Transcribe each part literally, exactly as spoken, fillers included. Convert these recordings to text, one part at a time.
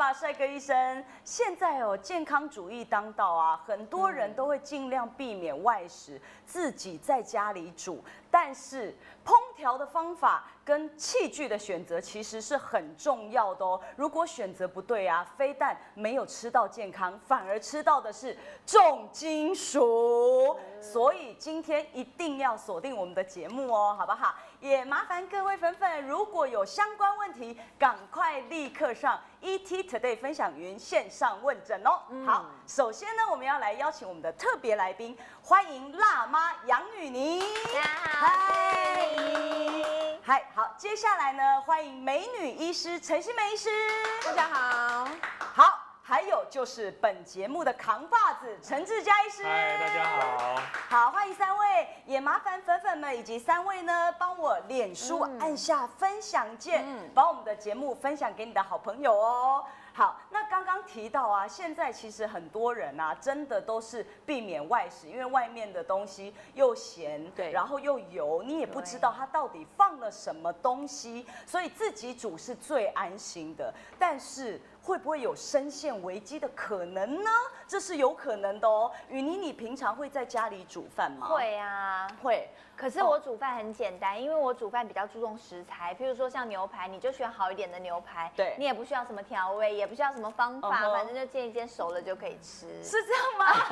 爸，帅哥医生。现在哦，健康主义当道啊，很多人都会尽量避免外食，自己在家里煮。但是烹调的方法跟器具的选择其实是很重要的哦。如果选择不对啊，非但没有吃到健康，反而吃到的是重金属。所以今天一定要锁定我们的节目哦，好不好？也麻烦各位粉粉，如果有相关问题，赶快立刻上 E T Today 分享云线上问诊哦。嗯、好，首先呢，我们要来邀请我们的特别来宾，欢迎辣妈杨雨宁。大家好，嗨，嗨，好，接下来呢，欢迎美女医师陈欣湄医师。大家好，好。 还有就是本节目的扛把子陈志佳医师，嗨，大家好，好欢迎三位，也麻烦粉粉们以及三位呢，帮我脸书按下分享键，嗯、把我们的节目分享给你的好朋友哦。好，那刚刚提到啊，现在其实很多人啊，真的都是避免外食，因为外面的东西又咸，对，然后又油，你也不知道它到底放了什么东西，所以自己煮是最安心的，但是。 会不会有身陷危机的可能呢？这是有可能的哦。雨妮，你平常会在家里煮饭吗？会啊，会。可是我煮饭很简单，哦、因为我煮饭比较注重食材，譬如说像牛排，你就选好一点的牛排，对，你也不需要什么调味，也不需要什么方法， uh huh. 反正就煎一煎熟了就可以吃。是这样吗？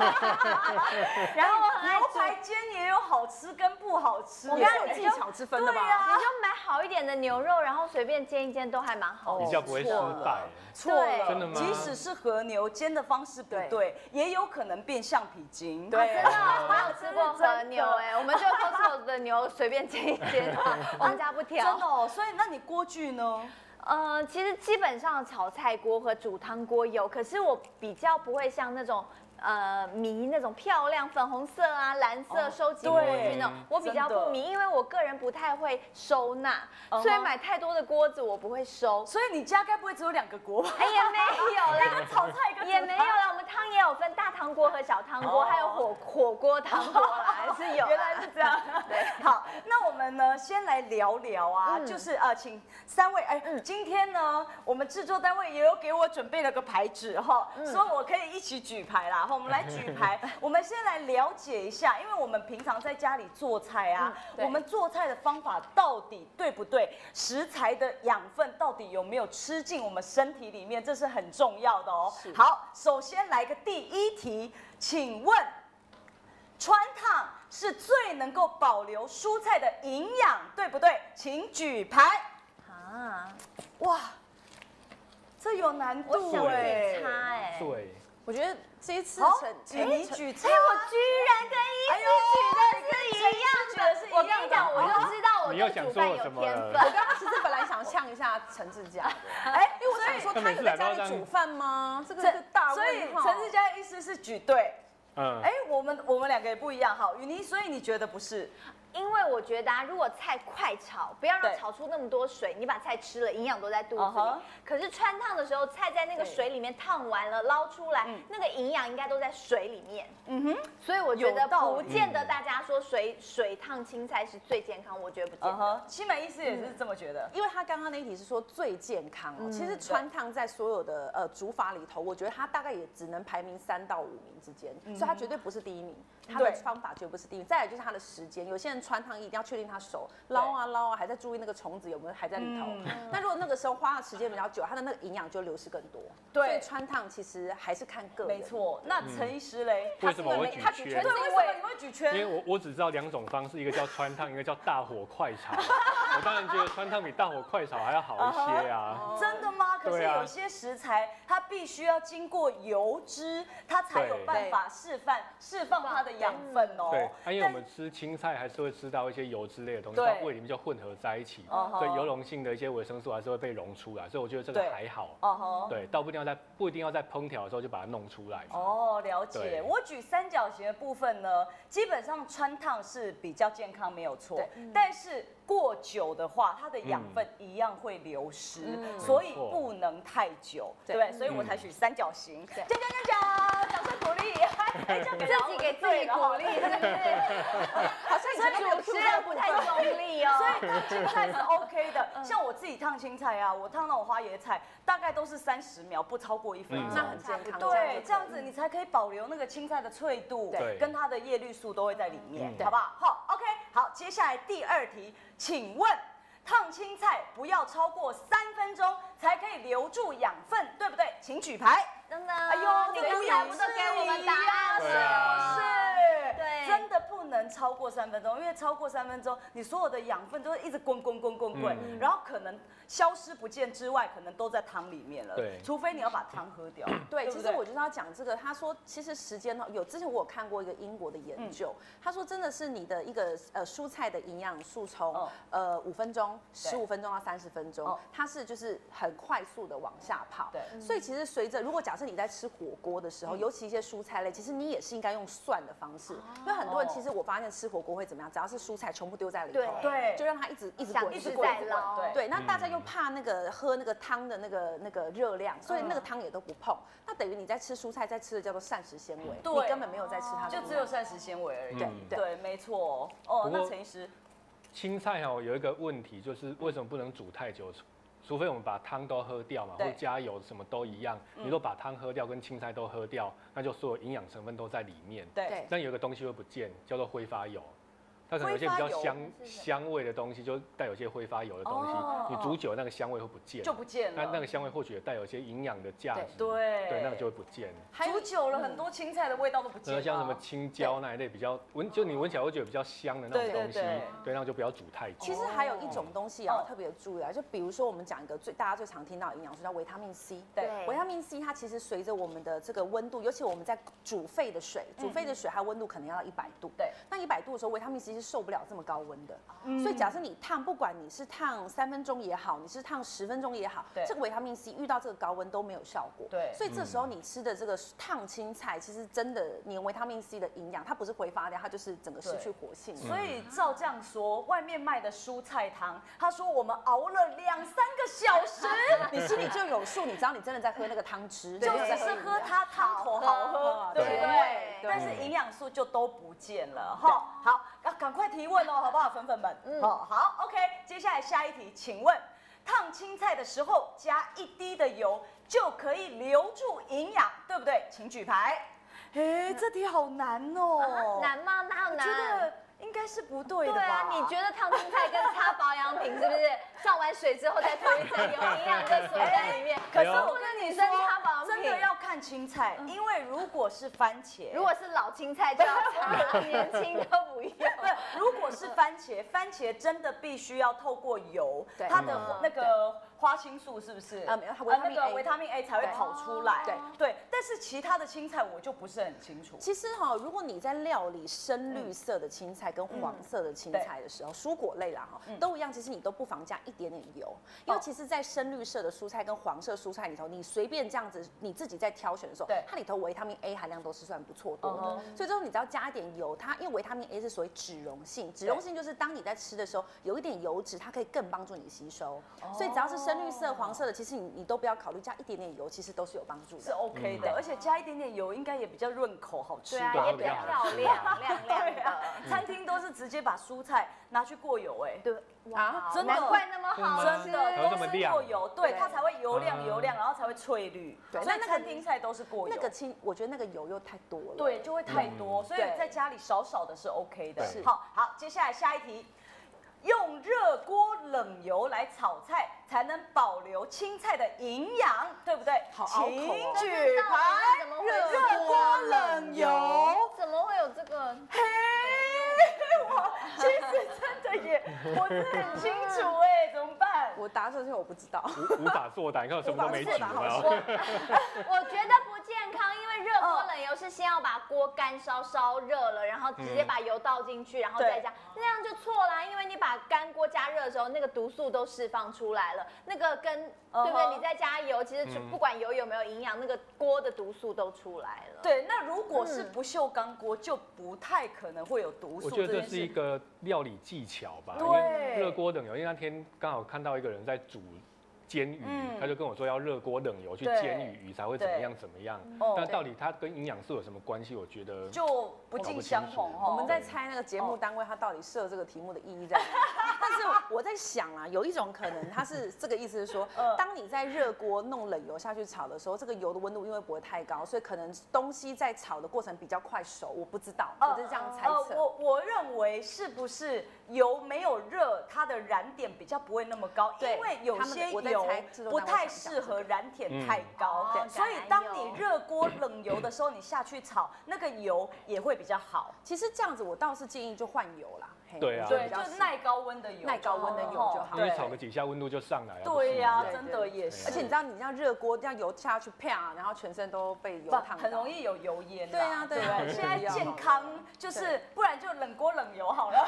然后牛排煎也有好吃跟不好吃，我看有技巧之分的吧？对啊，你就买好一点的牛肉，然后随便煎一煎都还蛮好，比较不会失败。错。 对，即使是和牛煎的方式不对，对也有可能变橡皮筋。对，真的，我没有吃过和牛哎，我们就都是我的牛随便煎一煎，我们家不挑。真的哦，所以那你锅具呢？ 呃，其实基本上炒菜锅和煮汤锅有，可是我比较不会像那种呃迷那种漂亮粉红色啊、蓝色收集锅具那种，我比较不迷，因为我个人不太会收纳，所以买太多的锅子我不会收。所以你家该不会只有两个锅吧？哎也没有啦，一个炒菜一个也没有啦，我们汤也有分大汤锅和小汤锅，还有火火锅汤锅啦，还是有。原来是这样。对，好，那我们呢先来聊聊啊，就是呃，请三位哎。 今天呢，我们制作单位也有给我准备了个牌纸哈，所以我可以一起举牌啦。我们来举牌，我们先来了解一下，因为我们平常在家里做菜啊，嗯、我们做菜的方法到底对不对？食材的养分到底有没有吃进我们身体里面？这是很重要的哦。好，首先来个第一题，请问川烫是最能够保留蔬菜的营养，对不对？请举牌。 啊，哇，这有难度哎，哎，对，我觉得这一次陈，你举菜，我居然跟一次举的是一样的，我跟你讲，我就知道我对煮饭有天分。我刚刚其实本来想呛一下陈志佳，哎，因为我想说他有在家里煮饭吗？这个是大问号。所以陈志佳的意思是举对，嗯，哎，我们我们两个也不一样，好，雨妮，所以你觉得不是？ 因为我觉得啊，如果菜快炒，不要让炒出那么多水，你把菜吃了，营养都在肚子里。Uh huh. 可是汆烫的时候，菜在那个水里面烫完了，捞出来，嗯、那个营养应该都在水里面。嗯哼，所以我觉得不见得大家说水水烫青菜是最健康，我觉得不见得。欣湄医师也是这么觉得，嗯、因为他刚刚那一题是说最健康哦。嗯、其实汆烫在所有的呃煮法里头，我觉得他大概也只能排名三到五名之间，嗯、所以他绝对不是第一名。他的方法绝不是第一名。再来就是他的时间，有些人。 汆烫一定要确定它熟，捞啊捞啊，还在注意那个虫子有没有还在里头。嗯、那如果那个时候花的时间比较久，它的那个营养就流失更多。对，汆烫其实还是看个人。没错。那陈医师嘞？为什么我举圈？对，为什么你会举圈？因为我我只知道两种方式，一个叫汆烫，一个叫大火快炒。我当然觉得汆烫比大火快炒还要好一些啊。Uh huh. 真的吗？可是有些食材它必须要经过油脂，它才有办法释放释放它的养分哦。对，啊、因为我们吃青菜还是会。 会吃到一些油脂类的东西，到胃里面就混合在一起， uh huh. 所以油溶性的一些维生素还是会被溶出来，所以我觉得这个还好。Uh huh. 对，倒不一定要在不一定要在烹调的时候就把它弄出来。哦， oh, 了解。我举三角形的部分呢，基本上汆烫是比较健康，没有错。但是过久的话，它的养分一样会流失，嗯、所以不能太久，嗯、对不对？所以我才举三角形。讲讲讲讲，掌声鼓励。哎，就自己给自己鼓励，是不是？好像以前有 Q 到不太用力哦。所以烫青菜是 OK 的，像我自己烫青菜啊，我烫那种花椰菜，大概都是三十秒，不超过一分钟，很健康。对，这样子你才可以保留那个青菜的脆度，跟它的叶绿素都会在里面，好不好？好 ，OK， 好，接下来第二题，请问。 烫青菜不要超过三分钟才可以留住养分，对不对？请举牌。真的，哎呦，你刚才不是给我们答案了？对，真的不能超过三分钟，因为超过三分钟，你所有的养分都会一直滚滚滚滚滚，嗯、然后可能消失不见之外，可能都在汤里面了。对，除非你要把汤喝掉。对，对对其实我就是要讲这个，他说其实时间有之前我有看过一个英国的研究，嗯、他说真的是你的一个呃蔬菜的营养素从、哦、呃五分钟。 十五分钟到三十分钟，它是就是很快速的往下跑。对，所以其实随着如果假设你在吃火锅的时候，尤其一些蔬菜类，其实你也是应该用涮的方式，因为很多人其实我发现吃火锅会怎么样？只要是蔬菜全部丢在里头，对，就让它一直一直滚，一直在捞。对，那大家又怕那个喝那个汤的那个那个热量，所以那个汤也都不碰。那等于你在吃蔬菜，在吃的叫做膳食纤维，你根本没有在吃它，就只有膳食纤维而已。对对，没错。哦，那陈医师。 青菜哦，有一个问题就是为什么不能煮太久？除非我们把汤都喝掉嘛，或加油什么都一样，你都把汤喝掉跟青菜都喝掉，那就所有营养成分都在里面。对。但有一个东西会不见，叫做挥发油，它可能有些比较香香味的东西，就带有些挥发油的东西，你煮久那个香味会不见，就不见了。那那个香味或许也带有一些营养的价值，对，对，那个就会不见。煮久了很多青菜的味道都不见了，像什么青椒那一类比较闻，就你闻起来会觉得比较香的那种东西，对，那就不要煮太久。其实还有一种东西要特别注意啊，就比如说我们讲一个最大家最常听到的营养素叫维他命 C， 对，维他命 C 它其实随着我们的这个温度，尤其我们在煮沸的水，煮沸的水它温度可能要到一百度，对，那一百度的时候维他命 C 是受不了这么高温的，所以假设你烫，不管你是烫三分钟也好，你是烫十分钟也好，这个维他命 C 遇到这个高温都没有效果，对，所以这时候你吃的这个烫青菜，其实真的你维他命 C 的营养，它不是挥发掉，它就是整个失去活性。所以照这样说，外面卖的蔬菜汤，他说我们熬了两三个小时，你心里就有数，你知道你真的在喝那个汤汁，就只是喝它汤头好喝，对不对？但是营养素就都不见了哈。好。 赶快提问哦，好不好，粉粉们？嗯，哦、好 ，OK。接下来下一题，请问烫青菜的时候加一滴的油就可以留住营养，对不对？请举牌。哎，这题好难哦。啊、难吗？哪有难？我觉得应该是不对的吧。对啊，你觉得烫青菜跟擦保养品是不是上完水之后再涂一层有营养的锁在里面？可是我跟女生擦保养品真的要看青菜，因为如果是番茄，如果是老青菜就要擦，年轻都不要。 如果是番茄，番茄真的必须要透过油，它的那个花青素是不是？啊，没有，那个维他命 A 才会跑出来。对对，但是其他的青菜我就不是很清楚。其实哈，如果你在料理深绿色的青菜跟黄色的青菜的时候，蔬果类啦哈，都一样，其实你都不妨加一点点油，因为其实，在深绿色的蔬菜跟黄色蔬菜里头，你随便这样子，你自己在挑选的时候，它里头维他命 A 含量都是算不错多的，所以说你只要加一点油，它因为维他命 A 是属于脂溶。 性脂溶性就是当你在吃的时候有一点油脂，它可以更帮助你吸收。哦、所以只要是深绿色、黄色的，其实你你都不要考虑加一点点油，其实都是有帮助的，是 OK 的。嗯、而且加一点点油应该也比较润口，好吃。对啊，也比较漂亮，亮亮的。啊、餐厅都是直接把蔬菜拿去过油、欸，哎，对。 啊，真的难怪那么好吃，真的都是过油，对它才会油亮油亮，然后才会翠绿。所以那个青菜都是过油，那个青我觉得那个油又太多了，对，就会太多，所以在家里少少的是 OK 的。好，好，接下来下一题，用热锅冷油来炒菜才能保留青菜的营养，对不对？请举牌，热锅冷油怎么会有这个？ 其实真的也我是很清楚哎、欸，怎么办？我答这些我不知道，无法作答，你看我什么都没煮啊。我觉得不健康，因为热锅冷油是先要把锅干烧烧热了，然后直接把油倒进去，然后再加，那样就错啦。因为你把干锅加热的时候，那个毒素都释放出来了，那个跟对不对？你再加油，其实不管油有没有营养，那个锅的毒素都出来了。对，那如果是不锈钢锅，就不太可能会有毒素。 这是一个料理技巧吧，因为热锅冷油。因为那天刚好看到一个人在煮煎鱼，嗯、他就跟我说要热锅冷油去煎鱼，鱼才会怎么样怎么样。但到底它跟营养素有什么关系？我觉得就不尽相同。我们在猜那个节目单位，它到底设这个题目的意义在哪？但是我在想啦，有一种可能，它是这个意思是说，当你在热锅弄冷油下去炒的时候，这个油的温度因为不会太高，所以可能东西在炒的过程比较快熟。我不知道，我是这样猜测。我我认为是不是油没有热，它的燃点比较不会那么高，因为有些油。 不太适合燃点太高，所以当你热锅冷油的时候，你下去炒那个油也会比较好。其实这样子，我倒是建议就换油啦。对啊，对，就是耐高温的油，耐高温的油就好。因为炒个几下，温度就上来了。对呀，真的也是。而且你知道，你这样热锅这样油下去，啪，然后全身都被油烫，很容易有油烟。对啊，对啊。现在健康就是不然就冷锅冷油好了，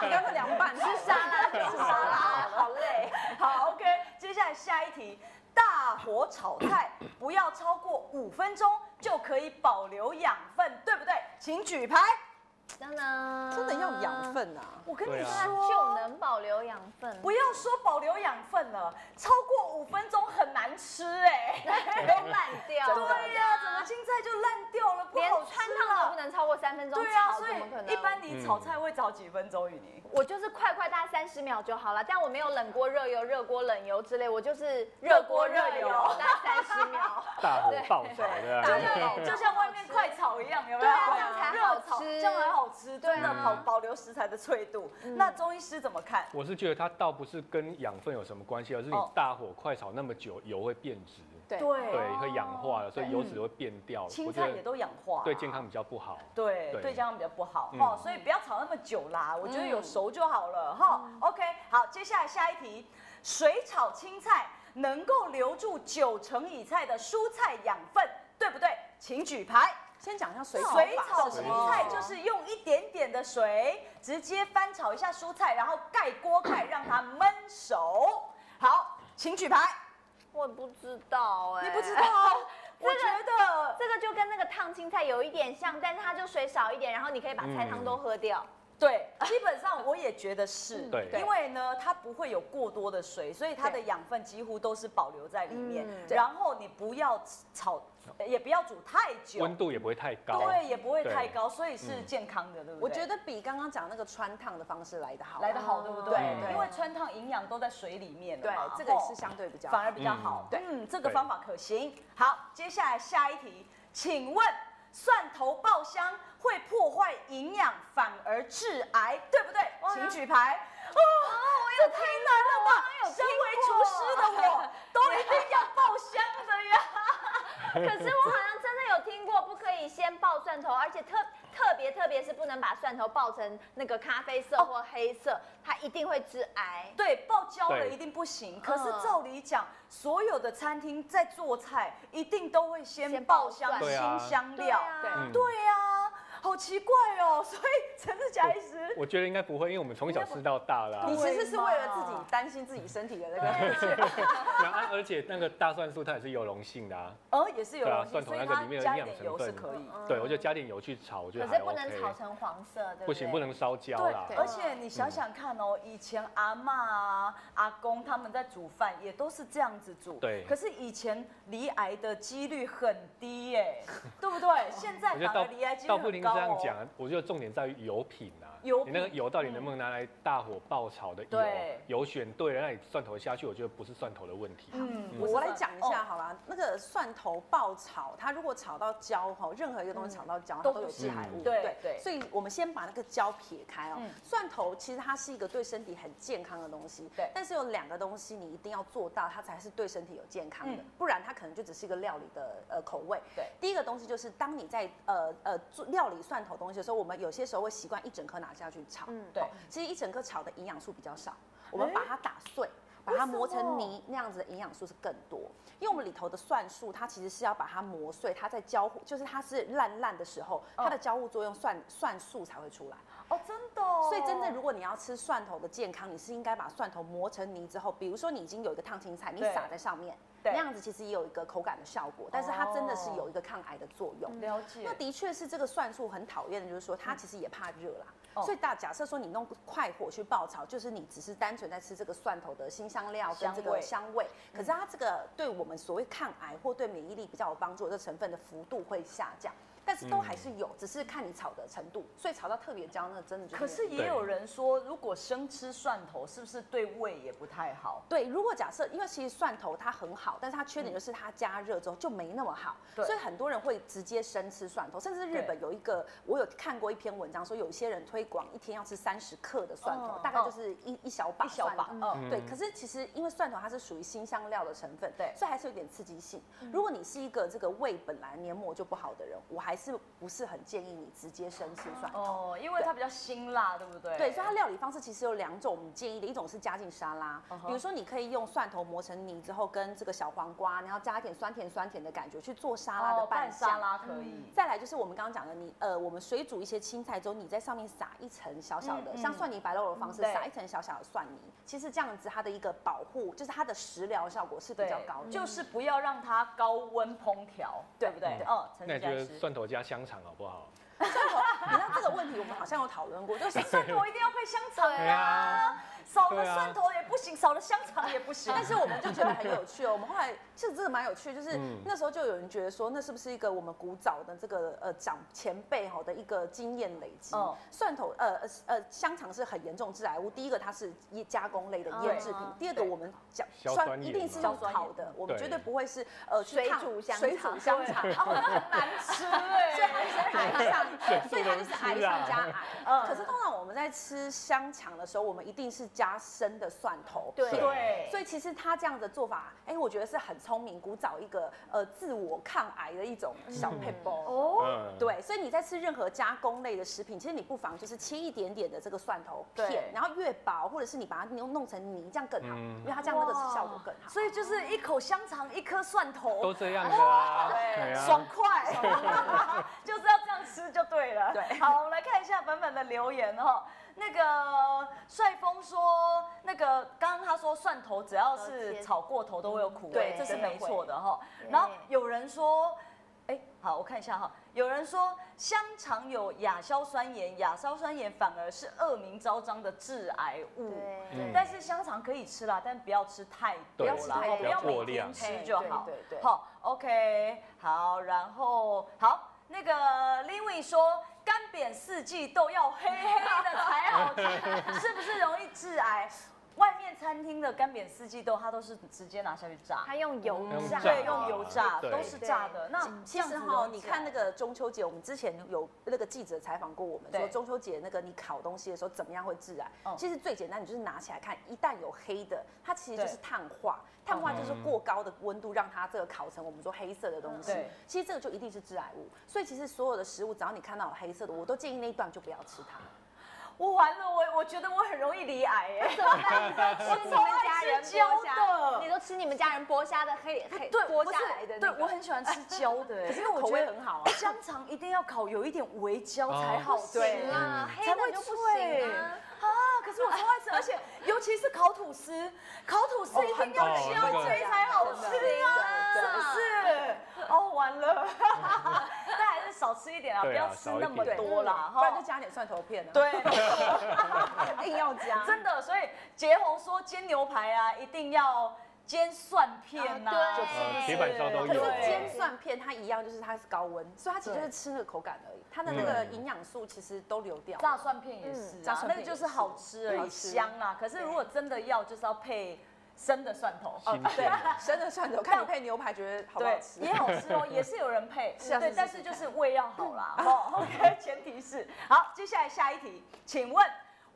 你干脆凉拌，吃沙拉，吃沙拉，好累。好 ，OK。 接下来下一题，大火炒菜不要超过五分钟就可以保留养分，对不对？请举牌。真的，真的要养分啊！我跟你说，就能保留养分。不要说保留养分了，超过五分钟很难吃哎，都烂掉。对呀，整个青菜就烂掉了，不好吃了。不能超过三分钟。对啊，所以一般你炒菜会炒几分钟？雨宁，我就是快快大三十秒就好了，但我没有冷锅热油、热锅冷油之类，我就是热锅热油大三十秒。大火爆炒，对，就像外面快炒一样，有没有？这样才好吃，这样才好。 好吃，真的保保留食材的脆度。那中医师怎么看？我是觉得它倒不是跟养分有什么关系，而是你大火快炒那么久，油会变质，对对，会氧化了，所以油脂会变掉。青菜也都氧化，对健康比较不好。对对，健康比较不好哈，所以不要炒那么久啦。我觉得有熟就好了哈。OK， 好，接下来下一题，水炒青菜能够留住九成以上的蔬菜养分，对不对？请举牌。 先讲一下水炒青菜，就是用一点点的水直接翻炒一下蔬菜，然后盖锅盖让它焖熟。好，请举牌。我不知道哎、欸，你不知道？我觉得这个就跟那个烫青菜有一点像，但是它就水少一点，然后你可以把菜汤都喝掉。嗯 对，基本上我也觉得是，因为呢，它不会有过多的水，所以它的养分几乎都是保留在里面。然后你不要炒，也不要煮太久，温度也不会太高，对，也不会太高，所以是健康的，对不对？我觉得比刚刚讲那个川烫的方式来得好，来得好，对不对？因为川烫营养都在水里面，对，这个是相对比较，反而比较好。对，嗯，这个方法可行。好，接下来下一题，请问蒜头爆香。 会破坏营养，反而致癌，对不对？请举牌。哦，这太难了吧！身为厨师的我，都一定要爆香的呀。可是我好像真的有听过，不可以先爆蒜头，而且特特别特别是不能把蒜头爆成那个咖啡色或黑色，它一定会致癌。对，爆焦了一定不行。可是照理讲，所有的餐厅在做菜，一定都会先爆香新香料。对呀。 好奇怪哦，所以陈志佳医师，我觉得应该不会，因为我们从小吃到大啦。你其实是为了自己担心自己身体的那个。而且那个大蒜素它也是油溶性的啊。哦，也是油溶性，所以它加点油是可以。对，我就加点油去炒，我觉得还 OK。可是不能炒成黄色，对不对？不行，不能烧焦啦。对，而且你想想看哦，以前阿嬷啊、阿公他们在煮饭也都是这样子煮。对。可是以前罹癌的几率很低耶，对不对？现在反而罹癌几率很高。 这样讲，我觉得重点在于油品啊，油品你那个油到底能不能拿来大火爆炒的油？油选对了，那你蒜头下去，我觉得不是蒜头的问题。嗯，嗯我来讲一下好了，哦、那个蒜头爆炒，它如果炒到焦哈，任何一个东西炒到焦，嗯、它都有致癌物。对对，所以我们先把那个焦撇开哦。嗯、蒜头其实它是一个对身体很健康的东西，对。但是有两个东西你一定要做到，它才是对身体有健康的，嗯、不然它可能就只是一个料理的呃口味。对。第一个东西就是当你在呃呃做料理。 蒜头东西的时候，我们有些时候会习惯一整颗拿下去炒。嗯，对。其实一整颗炒的营养素比较少，我们把它打碎，把它磨成泥，那样子的营养素是更多。因为我们里头的蒜素，它其实是要把它磨碎，它在交互，就是它是烂烂的时候，它的交互作用，蒜蒜素才会出来。哦，真的。所以真正如果你要吃蒜头的健康，你是应该把蒜头磨成泥之后，比如说你已经有一个烫青菜，你撒在上面，那样子其实也有一个口感的效果，但是它真的是有一个抗癌的作用。嗯、了解。那的确是这个蒜素很讨厌的，就是说它其实也怕热啦。嗯、所以大假设说你弄快火去爆炒，就是你只是单纯在吃这个蒜头的辛香料跟这个香味，香味可是它这个对我们所谓抗癌或对免疫力比较有帮助的这成分的幅度会下降。 但是都还是有，嗯、只是看你炒的程度，所以炒到特别焦，那真的就。可是也有人说，如果生吃蒜头，是不是对胃也不太好？对，如果假设，因为其实蒜头它很好，但是它缺点就是它加热之后就没那么好，嗯、所以很多人会直接生吃蒜头，甚至日本有一个，我有看过一篇文章说，有些人推广一天要吃三十克的蒜头，哦、大概就是一、哦、一小把蒜头。嗯嗯、对，可是其实因为蒜头它是属于辛香料的成分，对，所以还是有点刺激性。嗯、如果你是一个这个胃本来黏膜就不好的人，我还。 是不是很建议你直接生吃蒜头？哦，因为它比较辛辣，对不对？对，所以它料理方式其实有两种，我们建议的一种是加进沙拉， uh huh. 比如说你可以用蒜头磨成泥之后，跟这个小黄瓜，然后加一点酸甜酸甜的感觉去做沙拉的拌酱。哦、拌沙拉可以。嗯、再来就是我们刚刚讲的你，你呃，我们水煮一些青菜之后，你在上面撒一层小小的，嗯嗯、像蒜泥白肉的方式，嗯、撒一层小小的蒜泥。其实这样子它的一个保护，就是它的食疗效果是比较高的，嗯、就是不要让它高温烹调，对不对？哦、嗯，陈姐蒜头。 加香肠好不好？蒜头，你知道这个问题我们好像有讨论过，就是蒜头一定要配香肠啊，少了蒜头也不行，少了香肠也不行。但是我们就觉得很有趣哦，我们后来其实真的蛮有趣，就是那时候就有人觉得说，那是不是一个我们古早的这个呃长前辈吼的一个经验累积？蒜头呃呃香肠是很严重致癌物，第一个它是加工类的腌制品，第二个我们讲酸一定是用烤的，我们绝对不会是呃水煮香水煮香肠，哦，那很难吃哎，所以它是癌上。 所以它就是癌上加癌。嗯、可是通常我们在吃香肠的时候，我们一定是加生的蒜头。对，对所以其实他这样的做法，哎、欸，我觉得是很聪明，古早一个呃自我抗癌的一种小撇步。哦、嗯，对，所以你在吃任何加工类的食品，其实你不妨就是切一点点的这个蒜头片，然后越薄，或者是你把它弄弄成泥，这样更好，嗯、因为它这样那个效果更好。所以就是一口香肠，一颗蒜头，都这样的、啊，对，爽快，就是要这样吃。 就对了。对，好，我们来看一下本本的留言哦。那个帅峰说，那个刚刚他说蒜头只要是炒过头都会有苦味，这是没错的哈、哦。然后有人说，哎，好，我看一下哈、哦。有人说香肠有亚硝酸盐，亚硝酸盐反而是恶名昭彰的致癌物。对，但是香肠可以吃啦，但不要吃太多啦，不要每天吃就好。对对。好 ，OK， 好，然后好。 那个 Liwi 说，干煸四季豆要黑黑的才好吃，是不是容易致癌？外面餐厅的干煸四季豆，它都是直接拿下去炸，它用油炸，对，用油炸，都是炸的。那其实哈，你看那个中秋节，我们之前有那个记者采访过我们，说中秋节那个你烤东西的时候怎么样会致癌？其实最简单，你就是拿起来看，一旦有黑的，它其实就是碳化。 碳化就是过高的温度让它这个烤成我们说黑色的东西，其实这个就一定是致癌物。所以其实所有的食物，只要你看到有黑色的，我都建议那一段就不要吃它。我完了，我我觉得我很容易罹癌耶！我超爱吃焦的，你都吃你们家人剥虾的黑黑剥下来的，对我很喜欢吃焦的，可是因为我觉得很好啊。香肠一定要烤有一点微焦才好吃啊，黑的就不行啊。 啊！可是我超爱吃，而且尤其是烤吐司，烤吐司一定要焦脆才好吃啊，是不是？哦，完了，但还是少吃一点啊，不要吃那么多啦，不然就加点蒜头片啊。对，一定要加，真的。所以杰宏说煎牛排啊，一定要。 煎蒜片呐，对，铁板烧都有。可是煎蒜片它一样，就是它是高温，所以它其实就是吃那个口感而已，它的那个营养素其实都流掉。炸蒜片也是，炸蒜片就是好吃而已，香啊。可是如果真的要，就是要配生的蒜头，对，生的蒜头。看你配牛排，觉得好不好吃？也好吃哦，也是有人配，对，但是就是味要好啦。哦 ，OK， 前提是好。接下来下一题，请问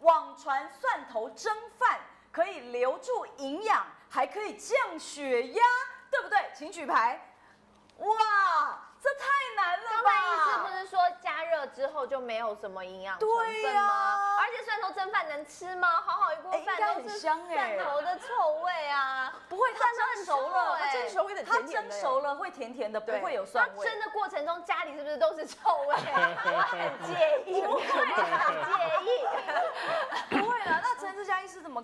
网传蒜头蒸饭可以留住营养？ 还可以降血压，对不对？请举牌。哇，这太难了吧！刚才意思不是说加热之后就没有什么营养成分吗？啊、而且蒜头蒸饭能吃吗？好好一锅饭都是蒜头的臭味啊！不会，它蒸熟了，它蒸熟有点甜甜的，它蒸熟了会甜甜的，不会有蒜味。它蒸的过程中，家里是不是都是臭味？我很介意，我很介意。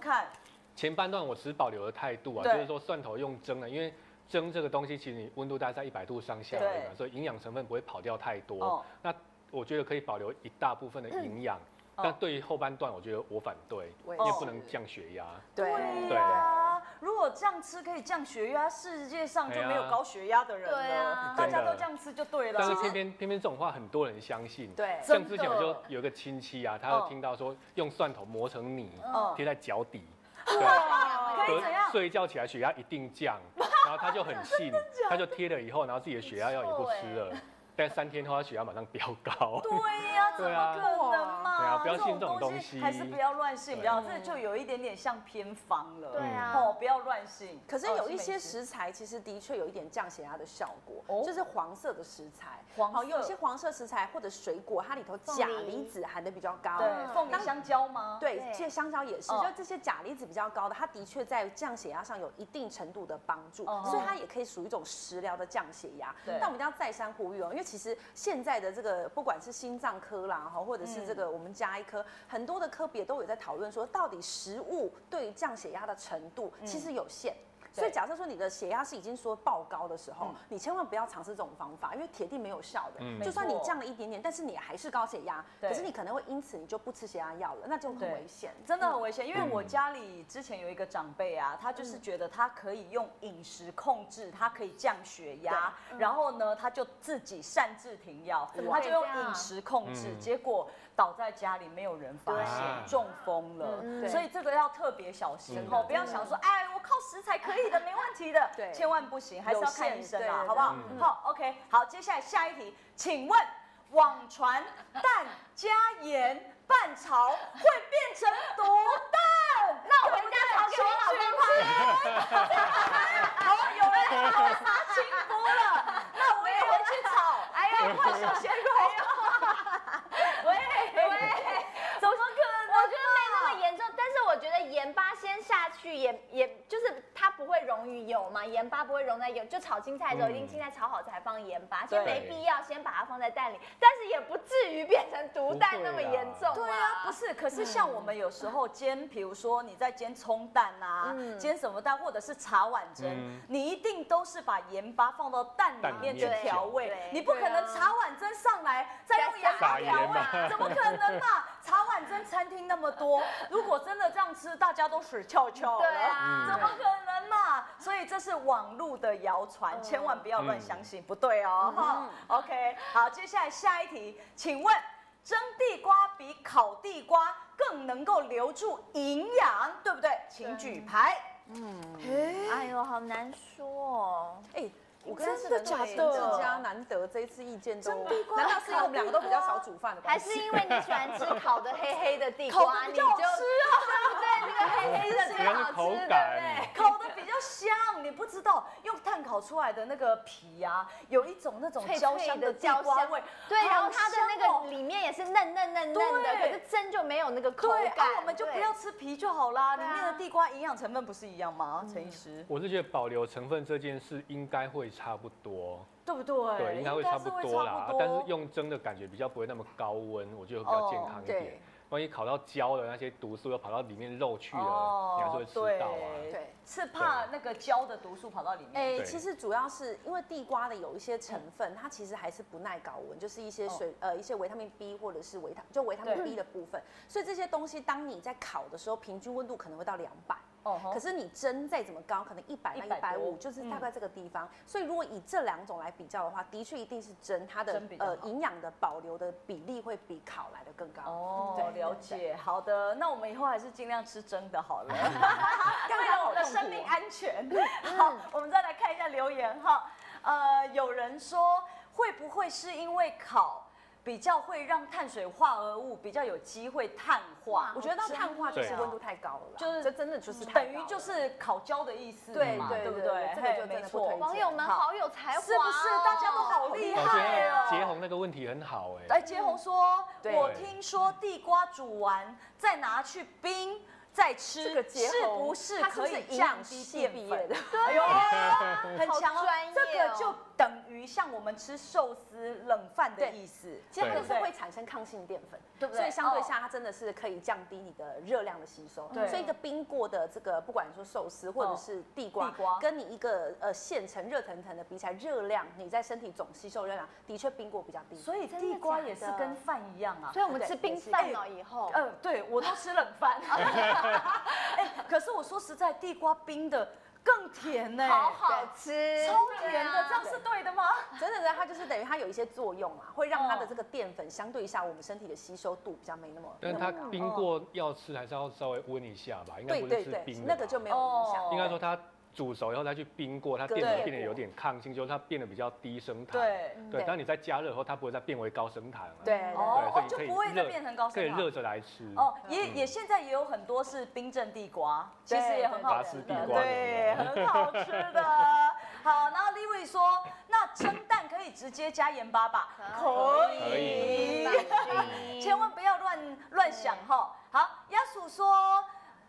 看？前半段我持保留的态度啊，就是说蒜头用蒸的，因为蒸这个东西其实你温度大概在一百度上下而已嘛，所以营养成分不会跑掉太多。哦、那我觉得可以保留一大部分的营养。嗯 但对于后半段，我觉得我反对，因为不能降血压。对呀，如果这样吃可以降血压，世界上就没有高血压的人了。大家都这样吃就对了。但是偏偏偏偏这种话很多人相信。对，像之前我就有一个亲戚啊，他有听到说用蒜头磨成泥，贴在脚底，可以怎样？睡一觉起来血压一定降，然后他就很信，他就贴了以后，然后自己的血压药也不吃了。 但三天后，他血压马上飙高。对呀、啊，怎么可能嘛、啊？对啊，不要信这种东西，还是不要乱信。然后这就有一点点像偏方了。对啊，哦，不要乱信。可是有一些食材，其实的确有一点降血压的效果，哦、就是黄色的食材。黄色。好，有些黄色食材或者水果，它里头钾离子含的比较高。对，凤梨、香蕉吗？对，其实香蕉也是。嗯、就这些钾离子比较高的，它的确在降血压上有一定程度的帮助，嗯、所以它也可以属于一种食疗的降血压。但我们一定要再三呼吁哦，因为 其实现在的这个，不管是心脏科啦，哈，或者是这个我们家医科，很多的科别都有在讨论说，到底食物对于降血压的程度其实有限。嗯 所以假设说你的血压是已经说爆高的时候，嗯、你千万不要尝试这种方法，因为铁定没有效的。嗯、就算你降了一点点，但是你还是高血压，可是你可能会因此你就不吃血压药了，那就很危险，真的很危险。因为我家里之前有一个长辈啊，他就是觉得他可以用饮食控制，他可以降血压，嗯、然后呢他就自己擅自停药，他就用饮食控制，嗯、结果倒在家里没有人发现，中风了。嗯、所以这个要特别小心哦，嗯、不要想说哎我靠食材可以。 可以的，没问题的，对，千万不行，还是要看医生啦，好不好？嗯、好 ，OK， 好，接下来下一题，请问网传蛋加盐拌炒会变成毒蛋，那我们家炒给你去吃。好，有人把我杀青菇了，那我也回去炒，哎呀，快手鲜肉。喂喂，怎么可能？我觉得没那么严重，但是我觉得盐巴先下去也也就是。 不会溶于油嘛？盐巴不会溶在油，就炒青菜的时候，一定青菜炒好才放盐巴，所以没必要先把它放在蛋里，但是也不至于变成毒蛋那么严重。对啊，不是，可是像我们有时候煎，比如说你在煎葱蛋啊，煎什么蛋，或者是茶碗蒸，你一定都是把盐巴放到蛋里面去调味，你不可能茶碗蒸上来再用盐巴调味，怎么可能嘛？茶碗蒸餐厅那么多，如果真的这样吃，大家都水翘翘了，怎么可能？ 嘛，所以这是网络的谣传，千万不要乱相信，嗯、不对哦。哈、嗯、，OK， 好，接下来下一题，请问蒸地瓜比烤地瓜更能够留住营养，对不对？请举牌。嗯，欸、哎呦，好难说哦。哎、欸。 我跟真的假的？自家难得这一次意见都，难道是因为我们两个都比较少煮饭的关系？还是因为你喜欢吃烤的黑黑的地瓜，你就吃啊，对不对？那个黑黑的最好吃，对不对？烤的比较香，你不知道用炭烤出来的那个皮啊，有一种那种焦香的地瓜味，对，然后它的那个里面也是嫩嫩嫩嫩的，可是蒸就没有那个口感。对，我们就不要吃皮就好啦。里面的地瓜营养成分不是一样吗？陈医师，我是觉得保留成分这件事应该会。 差不多，对不对？对，应该会差不多啦。但是用蒸的感觉比较不会那么高温，我觉得比较健康一点。万一烤到焦的那些毒素要跑到里面肉去了，你还是会吃到啊。对，是怕那个焦的毒素跑到里面。哎，其实主要是因为地瓜的有一些成分，它其实还是不耐高温，就是一些水呃一些维他命 B 或者是维他就维他命 B 的部分。所以这些东西，当你在烤的时候，平均温度可能会到两百。 可是你蒸再怎么高，可能一百到一百五，就是大概这个地方。嗯、所以如果以这两种来比较的话，的确一定是蒸，它的呃营养的保留的比例会比烤来的更高。哦，了解。好的，那我们以后还是尽量吃蒸的好了，为了我们的生命安全。好，我们再来看一下留言哈。呃，有人说会不会是因为烤？ 比较会让碳水化合物比较有机会碳化，我觉得到碳化就是温度太高了，就是这真的就是等于就是烤焦的意思，对对对对，这个就真的不推荐。网友们好有才华，是不是？大家都好厉害哦。杰宏那个问题很好哎，哎，杰宏说，我听说地瓜煮完再拿去冰。 再吃是不是可以降低淀粉？对，很强哦，这个就等于像我们吃寿司冷饭的意思。其实它就是会产生抗性淀粉，对不对？所以相对下，它真的是可以降低你的热量的吸收。对，所以一个冰过的这个，不管说寿司或者是地瓜，跟你一个呃现成热腾腾的比起来，热量你在身体总吸收热量的确冰过比较低。所以地瓜也是跟饭一样啊。所以我们吃冰饭了以后，呃，对我都吃冷饭。哎，可是我说实在，地瓜冰的。 更甜呢、欸，好好吃，超甜的，啊、这样是对的吗？真的，它就是等于它有一些作用啊，会让它的这个淀粉相对一下我们身体的吸收度比较没那么。但它冰过要吃还是要稍微温一下吧，应该不是吃冰的吧？对对对，那个就没有影响。应该说它。 煮熟以后再去冰过，它淀粉变得有点抗性，就是它变得比较低升糖。对对，当你在加热后，它不会再变为高升糖了。对哦，就不会再变成高升糖，可以热着来吃。哦，也也现在也有很多是冰镇地瓜，其实也很好吃的，对，很好吃的。好，然后 Liwei 说，那蒸蛋可以直接加盐巴吧？可以，千万不要乱乱想哈。好，亚叔说，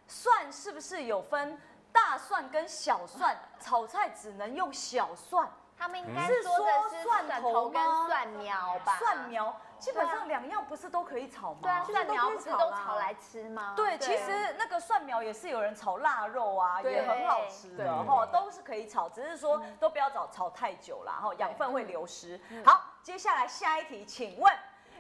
蒜是不是有分？ 大蒜跟小蒜，炒菜只能用小蒜。他们应该是说蒜头跟蒜苗吧？蒜苗基本上两样不是都可以炒吗？对啊，蒜苗不是都炒来吃吗？对，其实那个蒜苗也是有人炒腊肉啊，也很好吃的哈，都是可以炒，只是说都不要炒炒太久啦，哈，养分会流失。好，接下来下一题，请问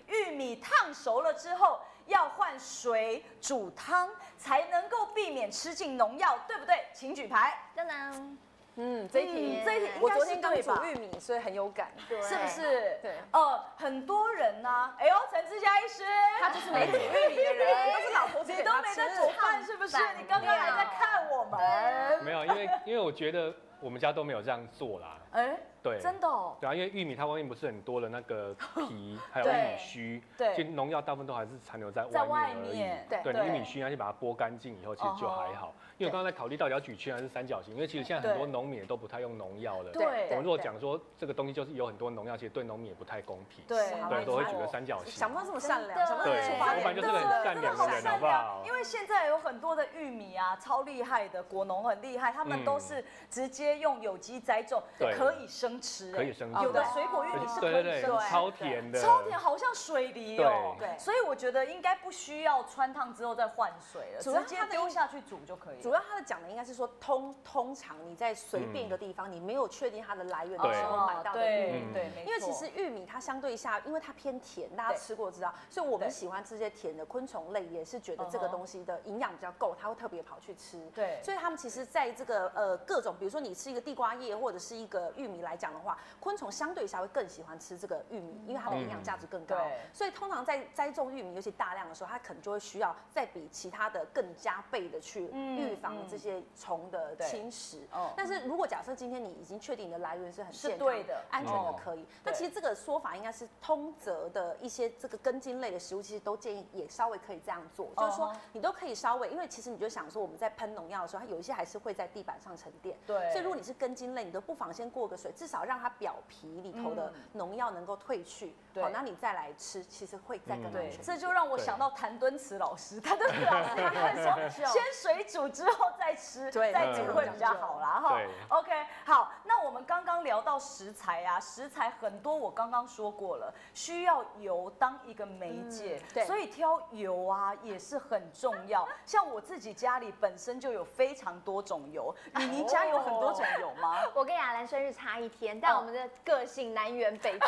玉米烫熟了之后？ 要换水煮汤才能够避免吃进农药，对不对？请举牌。当当，嗯，这一题，这一题，我昨天刚煮玉米，所以很有感，是不是？对，呃，很多人呢，哎呦，陈志佳医师，他就是没煮玉米的人，他是老婆子，你都没在煮饭，是不是？你刚刚还在看我们？没有，因为因为我觉得我们家都没有这样做啦。哎。 对，真的哦。对啊，因为玉米它外面不是很多的那个皮，还有玉米须，对，其实农药大部分都还是残留在外面而已。对，玉米须要去把它剥干净以后，其实就还好。因为我刚刚在考虑到底要举圈还是三角形，因为其实现在很多农民也都不太用农药了。对，我们如果讲说这个东西就是有很多农药，其实对农民也不太公平。对，对，都会举个三角形。想不到这么善良，想不到出发点，真的真的好善良。因为现在有很多的玉米啊，超厉害的，果农很厉害，他们都是直接用有机栽种，可以生。 生吃可以生吃，有的水果玉米是可以生吃，超甜的，超甜，好像水梨哦。对，所以我觉得应该不需要汆烫之后再换水了，直接丢下去煮就可以。主要他的讲的应该是说，通通常你在随便一个地方，你没有确定它的来源的时候买到的玉米，对，因为其实玉米它相对下，因为它偏甜，大家吃过知道，所以我们喜欢吃这些甜的昆虫类，也是觉得这个东西的营养比较够，它会特别跑去吃。对，所以他们其实在这个呃各种，比如说你吃一个地瓜叶或者是一个玉米来。 讲的话，昆虫相对下会更喜欢吃这个玉米，因为它的营养价值更高。嗯、所以通常在栽种玉米，尤其大量的时候，它可能就会需要再比其他的更加倍的去预防这些虫的侵蚀。嗯嗯、但是如果假设今天你已经确定你的来源是很健康、对的安全的，可以。那、嗯、其实这个说法应该是通则的一些这个根茎类的食物，其实都建议也稍微可以这样做，嗯、就是说你都可以稍微，因为其实你就想说我们在喷农药的时候，它有一些还是会在地板上沉淀。对。所以如果你是根茎类，你都不妨先过个水。 至少让它表皮里头的农药能够退去，好，那你再来吃，其实会再更安全。这就让我想到谭敦慈老师，谭敦慈老师他会说，先水煮之后再吃，再煮会比较好啦哈。OK， 好，那我们刚刚聊到食材啊，食材很多，我刚刚说过了，需要油当一个媒介，所以挑油啊也是很重要。像我自己家里本身就有非常多种油，你你家有很多种油吗？我跟亚兰生日差异。 天，但我们的个性南辕北辙，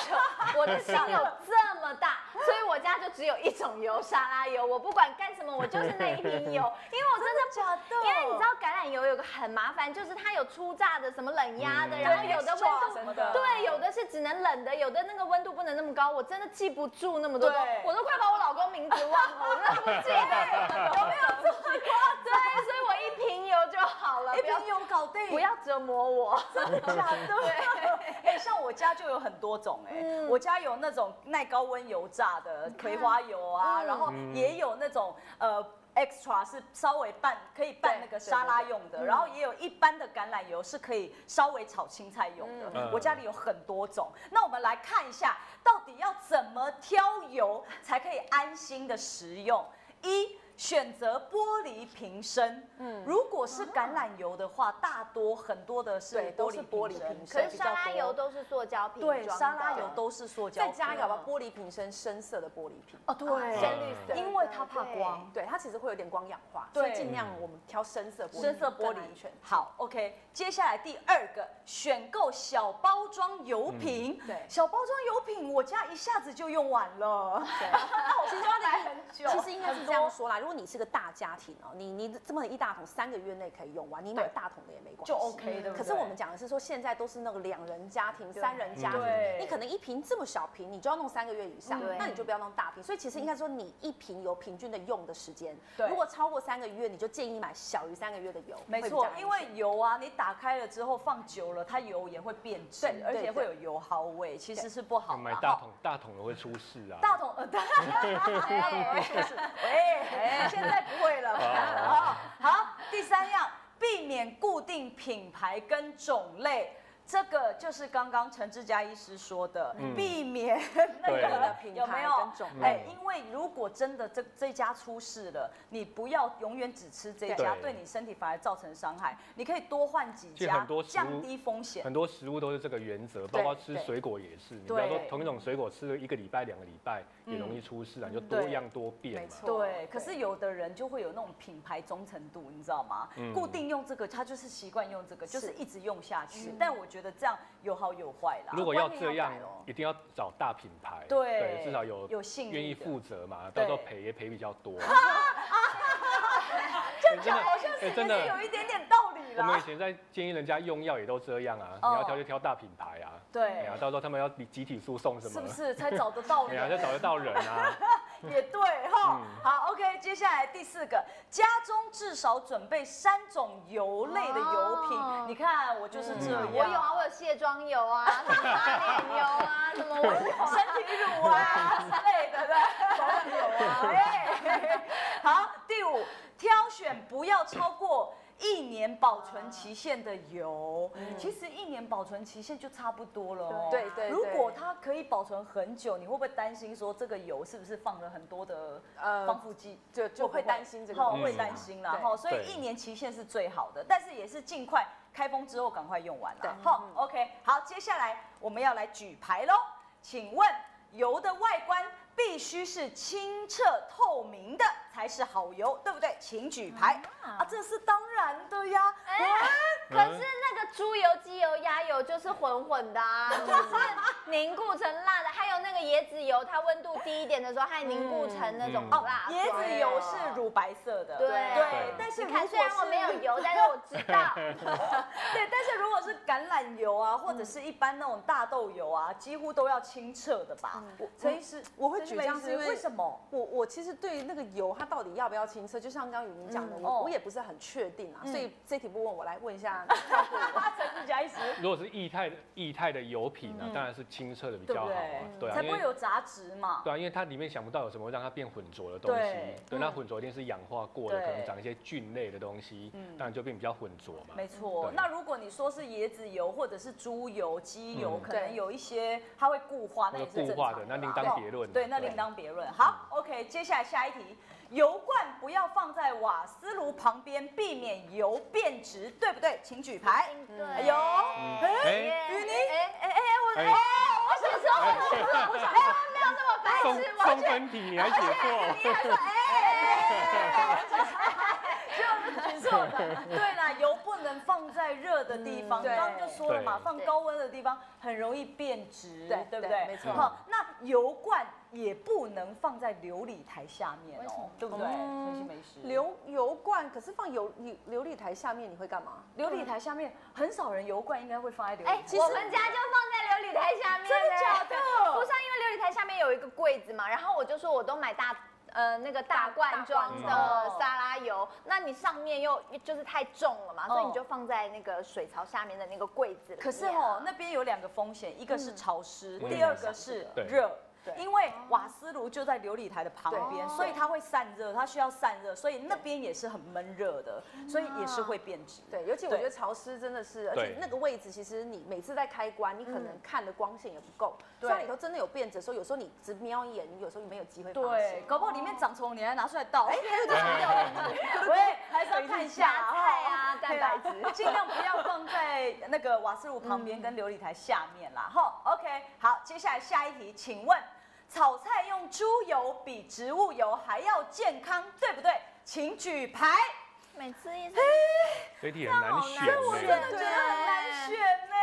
我的心有这么大，所以我家就只有一种油，沙拉油。我不管干什么，我就是那一瓶油，因为我真的，真的假的？因为你知道橄榄油有个很麻烦，就是它有初榨的，什么冷压的，嗯、然后有的温度，对，有的是只能冷的，有的那个温度不能那么高，我真的记不住那么多，我都快把我老公名字忘了，我真的不记得有没有做过，对，所以我一瓶油就好了，一瓶油搞定，不要折磨我，真的假的？ 哎，像我家就有很多种哎、欸，嗯、我家有那种耐高温油炸的葵花油啊，嗯、然后也有那种呃 extra 是稍微拌可以拌那个沙拉用的，然后也有一般的橄榄油是可以稍微炒青菜用的。嗯、我家里有很多种，那我们来看一下到底要怎么挑油才可以安心的食用。一选择玻璃瓶身。嗯，如果是橄榄油的话，大多很多的是玻璃玻璃瓶身，可是沙拉油都是塑胶瓶装的。对，沙拉油都是塑胶。再加一个吧，玻璃瓶身深色的玻璃瓶。哦，对，深绿色，因为它怕光，对它其实会有点光氧化，所以尽量我们挑深色玻璃。深色玻璃安全。好 ，OK。接下来第二个，选购小包装油瓶。对，小包装油瓶我家一下子就用完了。那我其实要来很久。其实应该是这样说啦，如果你是个大家庭哦，你你这么一大桶，三个月内可以用完，你买大桶的也没关系，就 OK 的。可是我们讲的是说，现在都是那个两人家庭、三人家庭，你可能一瓶这么小瓶，你就要弄三个月以上，那你就不要弄大瓶。所以其实应该说，你一瓶油平均的用的时间，如果超过三个月，你就建议买小于三个月的油。没错，因为油啊，你打开了之后放久了，它油也会变质，而且会有油耗味，其实是不好。买大桶大桶的会出事啊。大桶呃大。哎，现在不会了。好，好，第三样，避免固定品牌跟种类。这个就是刚刚陈志佳医师说的，避免那个品牌跟种类。哎，因为如果真的这这家出事了，你不要永远只吃这家，对你身体反而造成伤害。你可以多换几家，降低风险。很多食物都是这个原则，包括吃水果也是。你不要说同一种水果吃了一个礼拜、两个礼拜也容易出事啊，你就多样多变嘛。对，可是有的人就会有那种品牌忠诚度，你知道吗？固定用这个，他就是习惯用这个，就是一直用下去。但我觉得。这样有好有坏啦。如果要这样，一定要找大品牌，对，至少有有信愿意负责嘛，到时候赔也赔比较多。真的好像是真的有一点点道理啦。我们以前在建议人家用药也都这样啊，你要挑就挑大品牌啊，对啊，到时候他们要集体诉讼什么，是不是才找得到人？对啊，才找得到人啊。也对哈，好 ，OK， 接下来第四个，家中至少准备三种油类的油品。你看我就是这样，我有啊，我有卸妆油啊，擦脸油啊，什么我有身体乳啊之类的，保养油啊。哎，好，第五，挑选不要超过一年保存期限的油，其实一年保存期限就差不多了。对对。如果它可以保存很久，你会不会担心说这个油是不是放了很多的防腐剂？就就会担心这个。好，会担心啦。好，所以一年期限是最好的，但是也是尽快开封之后赶快用完啦。好 ，OK， 好，接下来我们要来举牌喽。请问油的外观必须是清澈透明的才是好油，对不对？请举牌啊！这是当然的呀。可是那个猪油、鸡油、鸭油就是混混的啊，就是凝固成蜡的。还有那个椰子油，它温度低一点的时候，它凝固成那种蜡。椰子油是乳白色的，对对。但是虽然我没有油，但是我知道。对，但是如果是橄榄油啊，或者是一般那种大豆油啊，几乎都要清澈的吧？陈医师，我会。这样子，为什么？我我其实对那个油它到底要不要清澈，就像刚刚雨宁讲的，我我也不是很确定啊。所以这题不问我来问一下陈志佳医师。如果是液态液态的油品呢，当然是清澈的比较好啊，对啊，才不会有杂质嘛。对啊，因为它里面想不到有什么让它变浑浊的东西。对，那混浊一定是氧化过的，可能长一些菌类的东西，当然就变比较浑浊嘛。没错。那如果你说是椰子油或者是猪油、鸡油，可能有一些它会固化，那也是固化的，那另当别论。对。那另当别论。好 ，OK， 接下来下一题，油罐不要放在瓦斯炉旁边，避免油变质，对不对？请举牌。对。有。哎，雨宁。哎哎哎，我哎，我想说，我想说，没有这么白痴，完全。送分题你还写错。还说哎。就是举错的。对啦，油不能放在热的地方，刚刚就说了嘛，放高温的地方很容易变质，对不对？没错。好，那油罐。也不能放在琉璃台下面哦，对不对？陈欣梅医师，油油罐可是放油你琉璃台下面你会干嘛？琉璃台下面很少人油罐应该会放在琉璃台。哎，我们家就放在琉璃台下面。真的假的？不是，因为琉璃台下面有一个柜子嘛，然后我就说我都买大呃那个大罐装的沙拉油，那你上面又就是太重了嘛，所以你就放在那个水槽下面的那个柜子里面。可是哦，那边有两个风险，一个是潮湿，第二个是热。因为瓦斯炉就在琉璃台的旁边，所以它会散热，它需要散热，所以那边也是很闷热的，所以也是会变质。对，尤其我觉得潮湿真的是，而且那个位置其实你每次在开关，你可能看的光线也不够，所以里头真的有变质的时候，有时候你只瞄一眼，你有时候没有机会发现。对，搞不好里面长虫，你还拿出来倒。哎，对对对，我也还是要看一下菜啊，蛋白质，尽量不要放在那个瓦斯炉旁边跟琉璃台下面啦。哈 ，OK， 好，接下来下一题，请问。 炒菜用猪油比植物油还要健康，对不对？请举牌。每次一，这题很难选，我真的觉得很难选呢。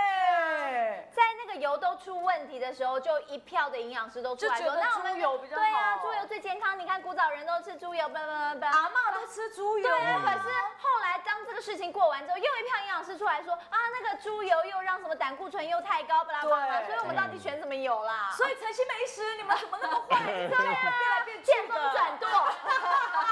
在那个油都出问题的时候，就一票的营养师都出来说，那我们油比较好。对啊，猪油最健康。你看古早人都吃猪油，不不不不，阿嬷都吃猪油。对啊，可是后来当这个事情过完之后，又一票营养师出来说啊，那个猪油又让什么胆固醇又太高，不啦不啦。所以我们到底选什么油啦？所以陈新美医师，你们怎么那么坏？对啊，变来变见风转舵。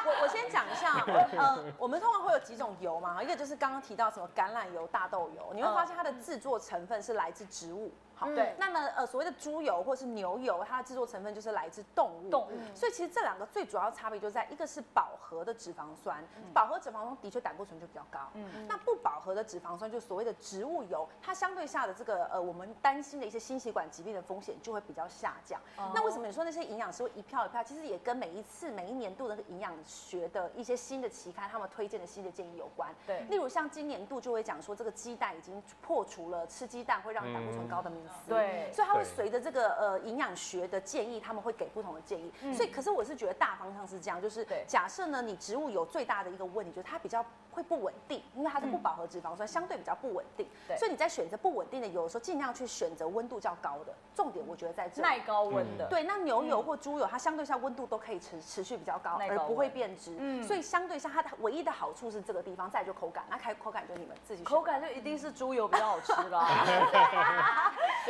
我我先讲一下，呃，我们通常会有几种油嘛，一个就是。 就是刚刚提到什么橄榄油、大豆油，你会发现它的制作成分是来自植物。好，对。那么呃，所谓的猪油或是牛油，它的制作成分就是来自动物。动物。所以其实这两个最主要差别就在一个是饱和的脂肪酸，饱和脂肪酸的确胆固醇就比较高。嗯。那不饱和的脂肪酸，就所谓的植物油，它相对下的这个呃，我们担心的一些心血管疾病的风险就会比较下降。哦。那为什么你说那些营养师会一票一票？其实也跟每一次每一年度的营养学的一些新的期刊，他们推荐的新的建议有关。对。 例如像今年度就会讲说，这个鸡蛋已经破除了吃鸡蛋会让胆固醇高的迷思，对，所以它会随着这个呃营养学的建议，他们会给不同的建议。所以，可是我是觉得大方向是这样，就是假设呢，你植物有最大的一个问题，就是它比较会不稳定，因为它是不饱和脂肪酸，相对比较不稳定。对，所以你在选择不稳定的油的时候，尽量去选择温度较高的。重点我觉得在这耐高温的。对，那牛油或猪油，它相对下温度都可以持持续比较高，而不会变质。嗯，所以相对下它唯一的好处是这个地方，再就口感。 那开口感就你们自己，口感就一定是猪油比较好吃啦。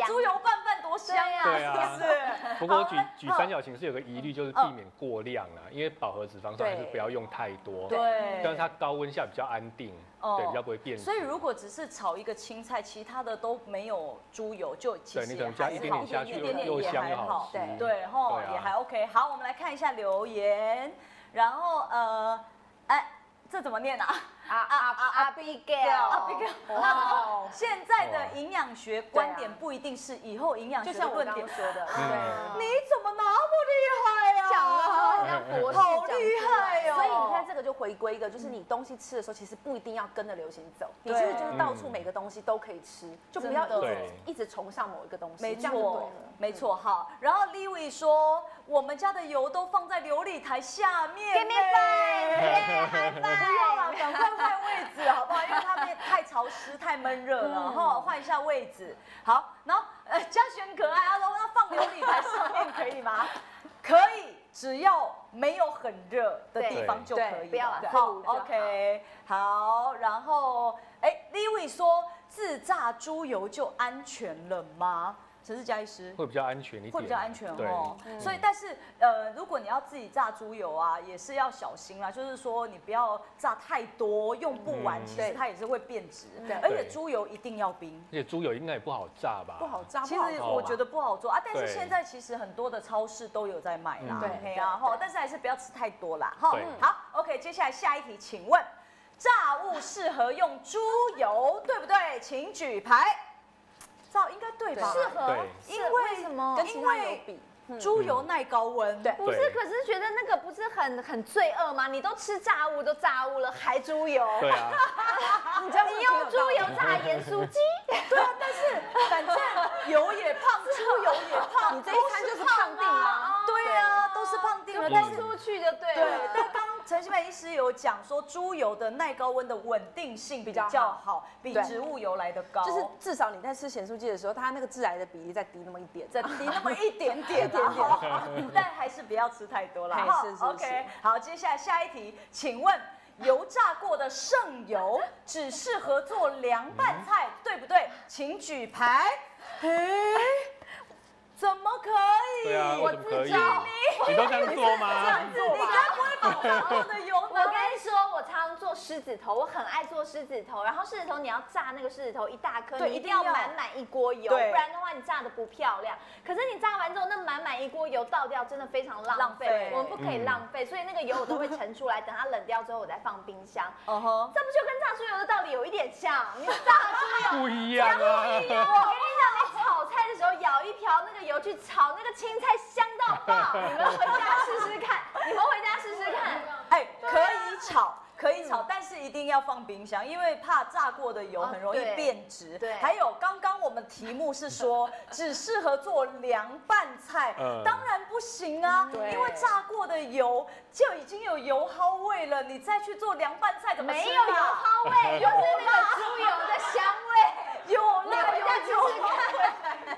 猪油拌饭多香呀，是不是？不过举举三角形是有个疑虑，就是避免过量啦，因为饱和脂肪酸还是不要用太多。对，但是它高温下比较安定，对，比较不会变质。所以如果只是炒一个青菜，其他的都没有猪油，就其实也还好，一点点也还好，对对吼，也还 OK。好，我们来看一下留言，然后呃，哎。 这怎么念啊？啊啊啊！阿比格，阿比格，哇！现在的营养学观点不一定是以后营养学的论点说的。对，你怎么那么厉害呀？讲的好像博士，好厉害哦！所以你看这个就回归一个，就是你东西吃的时候，其实不一定要跟着流行走，你其实就是到处每个东西都可以吃，就不要一直崇尚某一个东西。没错，没错。好，然后 Liwi 说，我们家的油都放在琉璃台下面。 不要啦，赶快换位置好不好？因为它们太潮湿、太闷热了，哈，换一下位置。好，然后呃，嘉璇可爱，他说那放琉璃台上面可以吗？可以，只要没有很热的地方就可以。不要好 ，OK， 好。然后哎 ，Liwi 说自榨猪油就安全了吗？ 陈世佳医师会比较安全一点，会比较安全哦。所以，但是呃，如果你要自己榨猪油啊，也是要小心啦。就是说，你不要榨太多，用不完，其实它也是会变质。对，而且猪油一定要冰。而且猪油应该也不好榨吧？不好榨，其实我觉得不好做啊。但是现在其实很多的超市都有在卖啦。对，然后但是还是不要吃太多啦。哈，好 ，OK， 接下来下一题，请问炸物适合用猪油，对不对？请举牌。 应该对吧？适合，因为什么？因为猪油耐高温。对，不是，可是觉得那个不是很很罪恶吗？你都吃炸物，都炸物了，还猪油？对啊。你用猪油炸盐酥鸡？对啊，但是反正油也胖，猪油也胖，你这一餐就是胖定啊。对啊，都是胖定了，但是出去就对了。对，但刚。 陈新美医师有讲说，猪油的耐高温的稳定性比较好，比植物油来的高。就是至少你在吃咸酥鸡的时候，它那个致癌的比例再低那么一点，再低那么一点点，一点点。但还是不要吃太多啦。OK， 好，接下来下一题，请问油炸过的剩油只适合做凉拌菜，对不对？请举牌。哎。 怎么可以？对啊，我怎么可以？你都这样做吗？你该不会把炸过的油？我跟你说，我常做狮子头，我很爱做狮子头。然后狮子头你要炸那个狮子头一大颗，你一定要满满一锅油，不然的话你炸的不漂亮。可是你炸完之后，那满满一锅油倒掉，真的非常浪费。我们不可以浪费，所以那个油我都会盛出来，等它冷掉之后我再放冰箱。哦吼，这不就跟炸猪油的道理有一点像？你炸猪油不一样啊！我跟你讲，你炒菜的时候舀一瓢那个油去炒，那个青菜香到爆。你们回家试试看，你们回家试试看。哎，可以炒。可以炒，但是一定要放冰箱，因为怕炸过的油很容易变质。对，还有刚刚我们题目是说只适合做凉拌菜，当然不行啊，因为炸过的油就已经有油耗味了，你再去做凉拌菜怎么吃？没有油耗味，就是那个猪油的香味，有啦，有油耗味。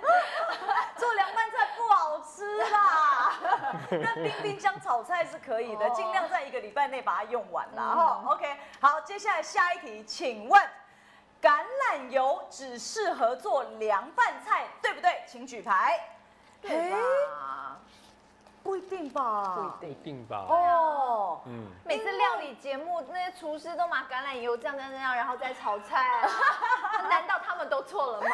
做凉拌菜不好吃啦，那冰冰箱炒菜是可以的，尽量在一个礼拜内把它用完啦。哈、嗯、，OK， 好，接下来下一题，请问橄榄油只适合做凉拌菜，对不对？请举牌。对吧？不一定吧？不一定吧？哦，嗯，每次料理节目那些厨师都拿橄榄油这样这样这样，然后再炒菜、啊，难道他们都错了吗？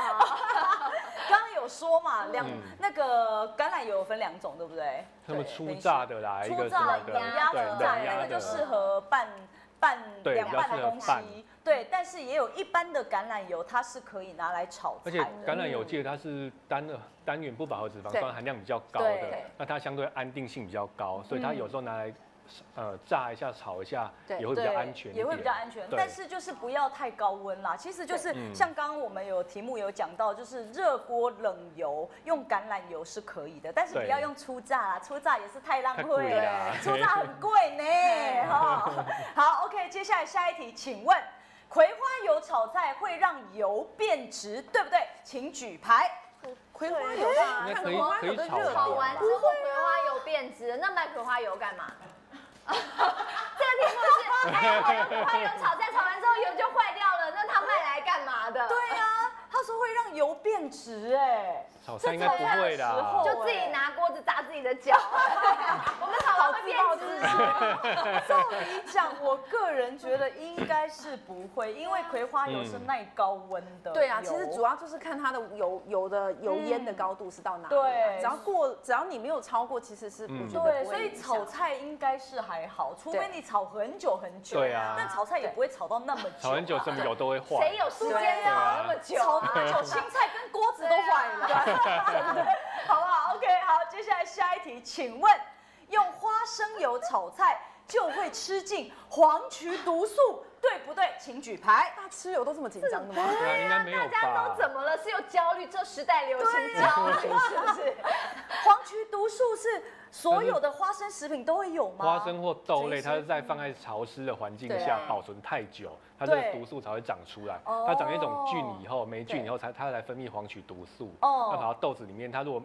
刚刚有说嘛，两、嗯、那个橄榄油有分两种，对不对？他们粗榨的啦，一个什么的，对，那个就适合拌拌凉拌的东西。对，但是也有一般的橄榄油，它是可以拿来炒菜。而且橄榄油记得它是单单元不饱和脂肪酸含量比较高的，那它相对安定性比较高，所以它有时候拿来。呃，炸一下、炒一下也会比较安全，也会比较安全。但是就是不要太高温啦。其实就是像刚刚我们有题目有讲到，就是热锅冷油用橄榄油是可以的，但是不要用初榨啦，初榨也是太浪费了，初榨很贵呢。哈，好 ，OK， 接下来下一题，请问葵花油炒菜会让油变质，对不对？请举牌。葵花油吧，看葵花油的热，炒完之后葵花油变质，那买葵花油干嘛？这个题目是，哎，我用葵花油炒菜，炒完之后油就坏掉了，那他卖来干嘛的？对啊，他说会让油变质，哎，炒菜应该不会啦，就自己拿锅子砸自己的脚，我们炒完会变质。照理讲，我个人觉得应该是不会，因为葵花油是耐高温的。对啊，其实主要就是看它的油油的油烟的高度是到哪里，对，只要过，只要你没有超过，其实是不觉得不会。对，所以炒菜应该是。还好，除非你炒很久很久，对啊，但炒菜也不会炒到那么久。炒很久，什么油都会坏。谁有时间炒那么久？炒那么久，青菜跟锅子都坏了，好不好 ？OK， 好，接下来下一题，请问用花生油炒菜就会吃进黄曲毒素，对不对？请举牌。大家吃油都这么紧张的吗？对啊，大家都怎么了？是有焦虑？这时代流行焦虑，是不是？黄曲毒素是。所有的花生食品都会有吗？花生或豆类，它是在放在潮湿的环境下保存太久，它这个毒素才会长出来。它长一种菌以后，霉菌以后才它才分泌黄曲毒素。哦，那跑到豆子里面，它如果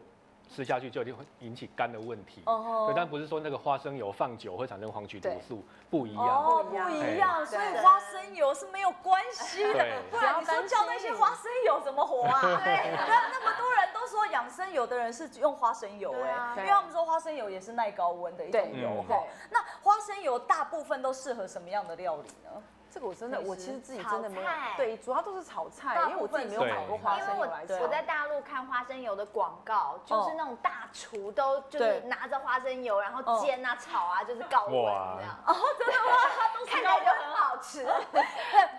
吃下去，就会引起肝的问题。哦，但不是说那个花生油放久会产生黄曲毒素，不一样。哦，不一样，所以花生油是没有关系的。不然你说叫那些花生油怎么活啊？对，那么多人。说养生油的人是用花生油哎，因为他们说花生油也是耐高温的一种油哈。那花生油大部分都适合什么样的料理呢？这个我真的，我其实自己真的没有，对，主要都是炒菜，因为我自己没有买过花生油来炒。我在大陆看花生油的广告，就是那种大厨都就是拿着花生油，然后煎啊、炒啊，就是高温这样。哦，真的吗？看起来就很好吃。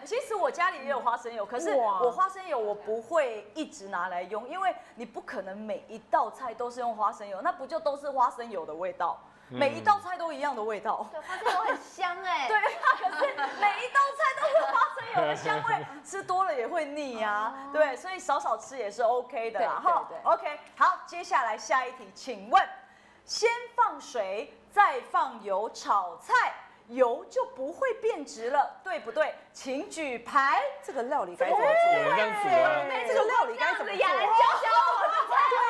其实我家里也有花生油，可是我花生油我不会一直拿来用，因为你不可能每一道菜都是用花生油，那不就都是花生油的味道？每一道菜都一样的味道，对，花生油很香哎。对，可是每一道菜都是花生油的香味，吃多了也会腻啊。对，所以少少吃也是 OK 的啦。哈 ，OK， 好，接下来下一题，请问，先放水，再放油炒菜，油就不会变质了，对不对？请举牌。这个料理该怎么做？有人这样煮啊？这个料理该怎么做？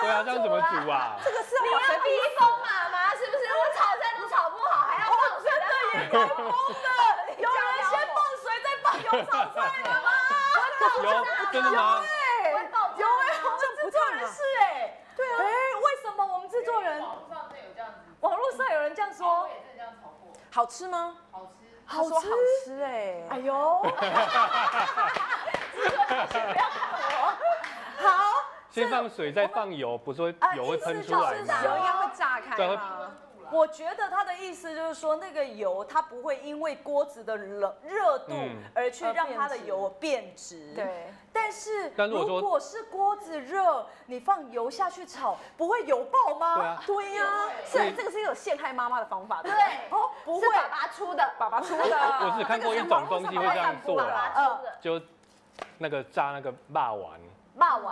对啊，这样怎么煮啊？这个是你要逼疯妈妈是不是？我炒菜都炒不好，还要放水，真的也够疯的。有人先放水再放油炒菜的吗？有，真的吗？有哎，有哎，我们制作人是哎，对啊，哎，为什么我们制作人？网络上有这样子，网络上有人这样说，我也是这样炒过，好吃吗？好吃。好吃，好吃哎！哎呦，不要看我，好，先放水再放油，不是油会喷出来吗？油应该会炸开吗？我觉得他的意思就是说，那个油它不会因为锅子的冷热度而去让它的油变质。对，但是如果是锅子热，你放油下去炒，不会油爆吗？对呀，是这个是有陷害妈妈的方法。对，哦，不会，爸爸出的，爸爸出的。我是看过一种东西会这样做啦，就那个炸那个肉丸。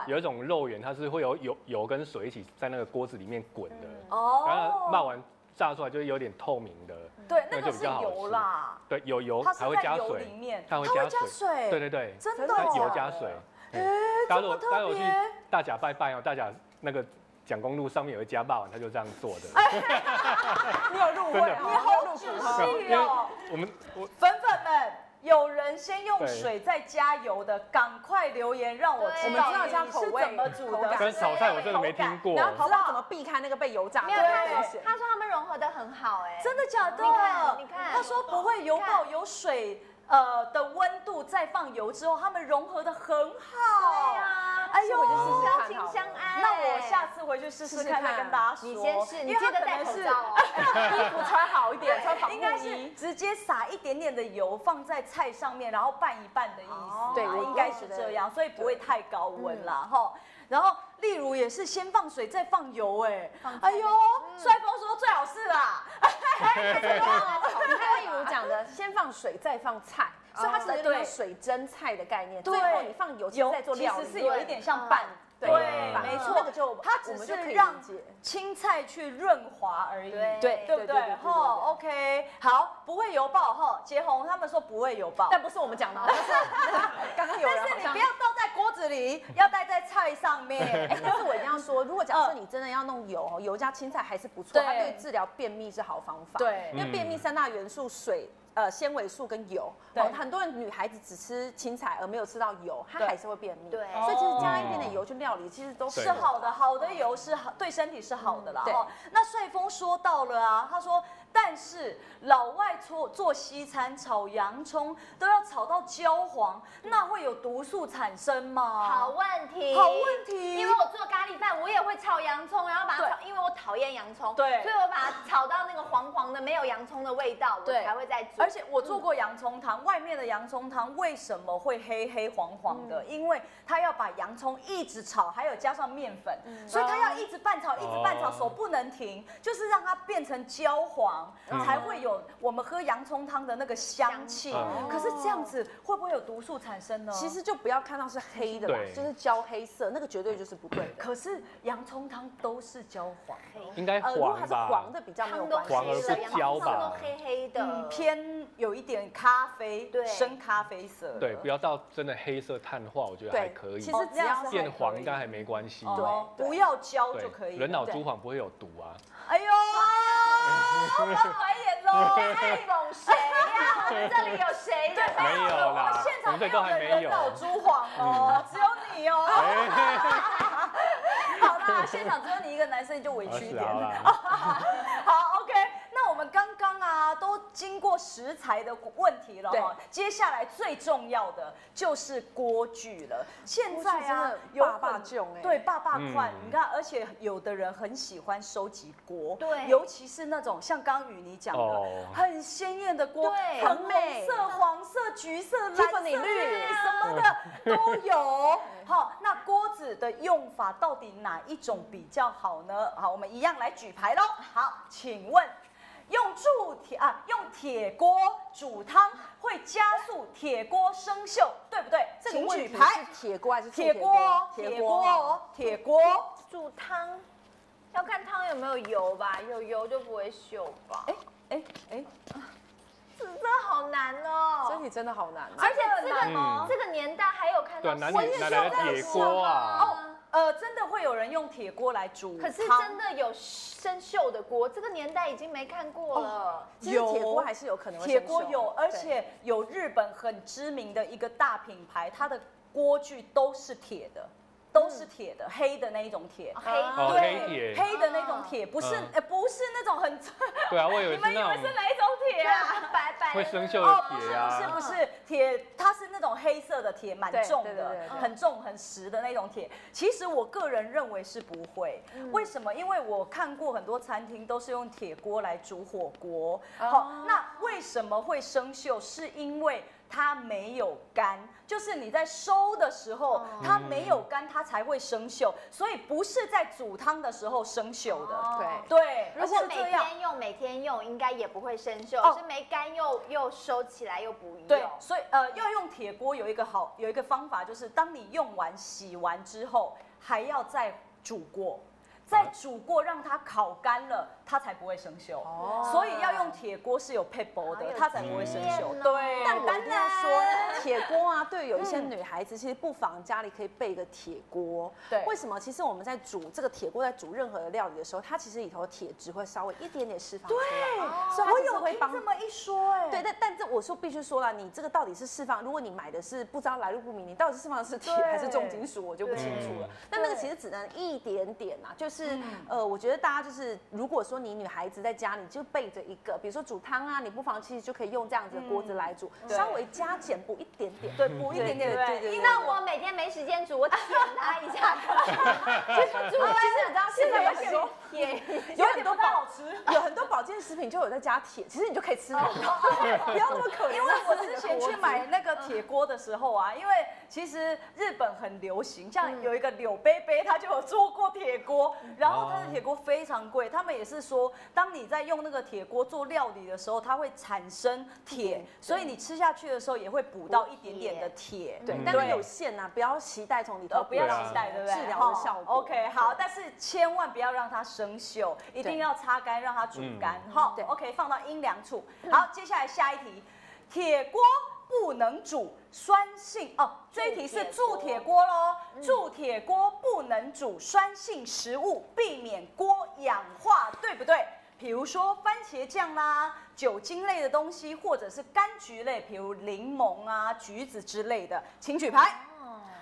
有一种肉圆，它是会有油油跟水一起在那个锅子里面滚的，哦，然后肉丸炸出来就是有点透明的，对，那个是油啦，对，有油，它会加水，它会加水，对对对，真的，油加水，哎，待会待会去大甲拜拜哦，大甲那个蒋公路上面有一家肉丸，他就这样做的，你有入会，你好仔细哦，我们我粉粉们。 有人先用水再加油的，赶快留言让我知道你是怎么煮的。跟炒菜我真的没听过，然后知道怎么避开那个被油炸。没有，他说他们融合的很好，哎，真的假的？你看，你看，他说不会油爆，有水呃的温度再放油之后，他们融合的很好。对啊，哎呦，相亲相爱。那我下次回去试试看，再跟大家说。你先试，你记得戴口罩哦。 衣服穿好一点，穿防护衣。应该是直接撒一点点的油放在菜上面，然后拌一拌的意思。对，应该是这样，所以不会太高温啦，哈。然后，例如也是先放水再放油，哎，哎呦，帅峰说最好是啦。你看例如讲的，先放水再放菜，所以它其实有水蒸菜的概念。最后你放油，其实在做料理，其实是有一点像拌。 对，没错，那个就它只是让青菜去润滑而已，对对不对？哈 ，OK， 好，不会油爆哈。杰宏他们说不会油爆，但不是我们讲的，刚刚有人。但是你不要倒在锅子里，要倒在菜上面。但是我一定要说，如果假设你真的要弄油，油加青菜还是不错，它对治疗便秘是好方法。对，因为便秘三大元素水。 呃，纤维素跟油，哦，很多人女孩子只吃青菜而没有吃到油，她还是会便秘。对，所以其实加一点点油去料理，其实都是好的。好的油是好，对身体是好的啦。对。那帅峰说到了啊，他说，但是老外做做西餐炒洋葱都要炒到焦黄，那会有毒素产生吗？好问题，好问题。因为我做咖喱饭，我也会炒洋葱，然后把它炒，因为我讨厌洋葱，对，所以我把它炒到那个黄黄的，没有洋葱的味道，我才会再做。 而且我做过洋葱汤，外面的洋葱汤为什么会黑黑黄黄的？因为它要把洋葱一直炒，还有加上面粉，所以它要一直拌炒，一直拌炒，手不能停，就是让它变成焦黄，才会有我们喝洋葱汤的那个香气。可是这样子会不会有毒素产生呢？其实就不要看到是黑的吧，就是焦黑色，那个绝对就是不对。可是洋葱汤都是焦黄，应该黄吧？如果它是黄的比较没有关系，黄而不焦吧？黑黑的，偏。 有一点咖啡，深咖啡色，对，不要到真的黑色碳化，我觉得还可以。其实只要变黄应该还没关系，对，不要焦就可以。人脑珠黄不会有毒啊！哎呦，翻白眼喽！在讽谁呀？我们这里有谁？没有啦，现场没有人人脑珠黄哦，只有你哦。好啦，现场只有你一个男生，你就委屈一点。好 ，OK。 那我们刚刚啊，都经过食材的问题了哈，接下来最重要的就是锅具了。现在啊，有爸爸囧哎，对爸爸款，你看，而且有的人很喜欢收集锅，对，尤其是那种像刚刚雨妮讲的，很鲜艳的锅，对，很美，色、黄色、橘色、蓝色、绿什么的都有。好，那锅子的用法到底哪一种比较好呢？好，我们一样来举牌喽。好，请问。 用铸铁啊，用铁锅煮汤会加速铁锅生锈，对不对？这个问题是铁锅还是铁锅？铁锅哦，铁锅煮汤，要看汤有没有油吧，有油就不会锈吧？哎哎哎，真的好难哦，身体真的好难啊！而且这个这个年代还有看到新的铁锅啊。 呃，真的会有人用铁锅来煮，可是真的有生锈的锅，这个年代已经没看过了。有铁锅还是有可能，铁锅有，而且有日本很知名的一个大品牌，它的锅具都是铁的，都是铁的，黑的那一种铁，黑对黑的那种铁，不是不是那种很对啊，我以为你们以为是哪一种铁啊？白白会生锈的铁啊、哦，不是不是不是铁，它是那种黑色的铁，蛮重的，對對對對很重很实的那种铁。其实我个人认为是不会，嗯、为什么？因为我看过很多餐厅都是用铁锅来煮火锅。哦、好，那为什么会生锈？是因为它没有干，就是你在收的时候，它没有干，它才会生锈。所以不是在煮汤的时候生锈的。对对，如果每天用每天用，应该也不会生锈。是没干又又收起来又不用。对，所以呃，要用铁锅有一个好有一个方法，就是当你用完洗完之后，还要再煮过。 再煮过，让它烤干了，它才不会生锈。哦，所以要用铁锅是有撇步的，它才不会生锈。对，但我一定要说，铁锅啊，对有一些女孩子，其实不妨家里可以备一个铁锅。对，为什么？其实我们在煮这个铁锅，在煮任何的料理的时候，它其实里头的铁质会稍微一点点释放出来。对，我有听这么一说，哎，对，但但这我说必须说了，你这个到底是释放？如果你买的是不知道来路不明，你到底是释放的是铁还是重金属，我就不清楚了。但那个其实只能一点点啊，就是。 是、嗯、呃，我觉得大家就是，如果说你女孩子在家里就备着一个，比如说煮汤啊，你不妨其实就可以用这样子的锅子来煮，嗯、稍微加减补一点点，对，补一点点，对对。那我每天没时间煮，我舔它一下。就是煮，其实你知道现在有很多铁，有很多保吃，有很多保健食品就有在加铁，其实你就可以吃很多，不要那么可怜。因为我之前去买那个铁锅的时候啊，因为其实日本很流行，像有一个柳贝贝，他就有做过铁锅。 然后它的铁锅非常贵，他们也是说，当你在用那个铁锅做料理的时候，它会产生铁，所以你吃下去的时候也会补到一点点的铁。对，但是有限呐，不要期待从里头不要期待，对不对？治疗的效果。OK， 好，但是千万不要让它生锈，一定要擦干，让它煮干。好 ，OK， 放到阴凉处。好，接下来下一题，铁锅不能煮酸性哦。 这一题是铸铁锅喽，铸铁锅不能煮酸性食物，避免锅氧化，对不对？比如说番茄酱啦、酒精类的东西，或者是柑橘类，比如柠檬啊、橘子之类的，请举牌。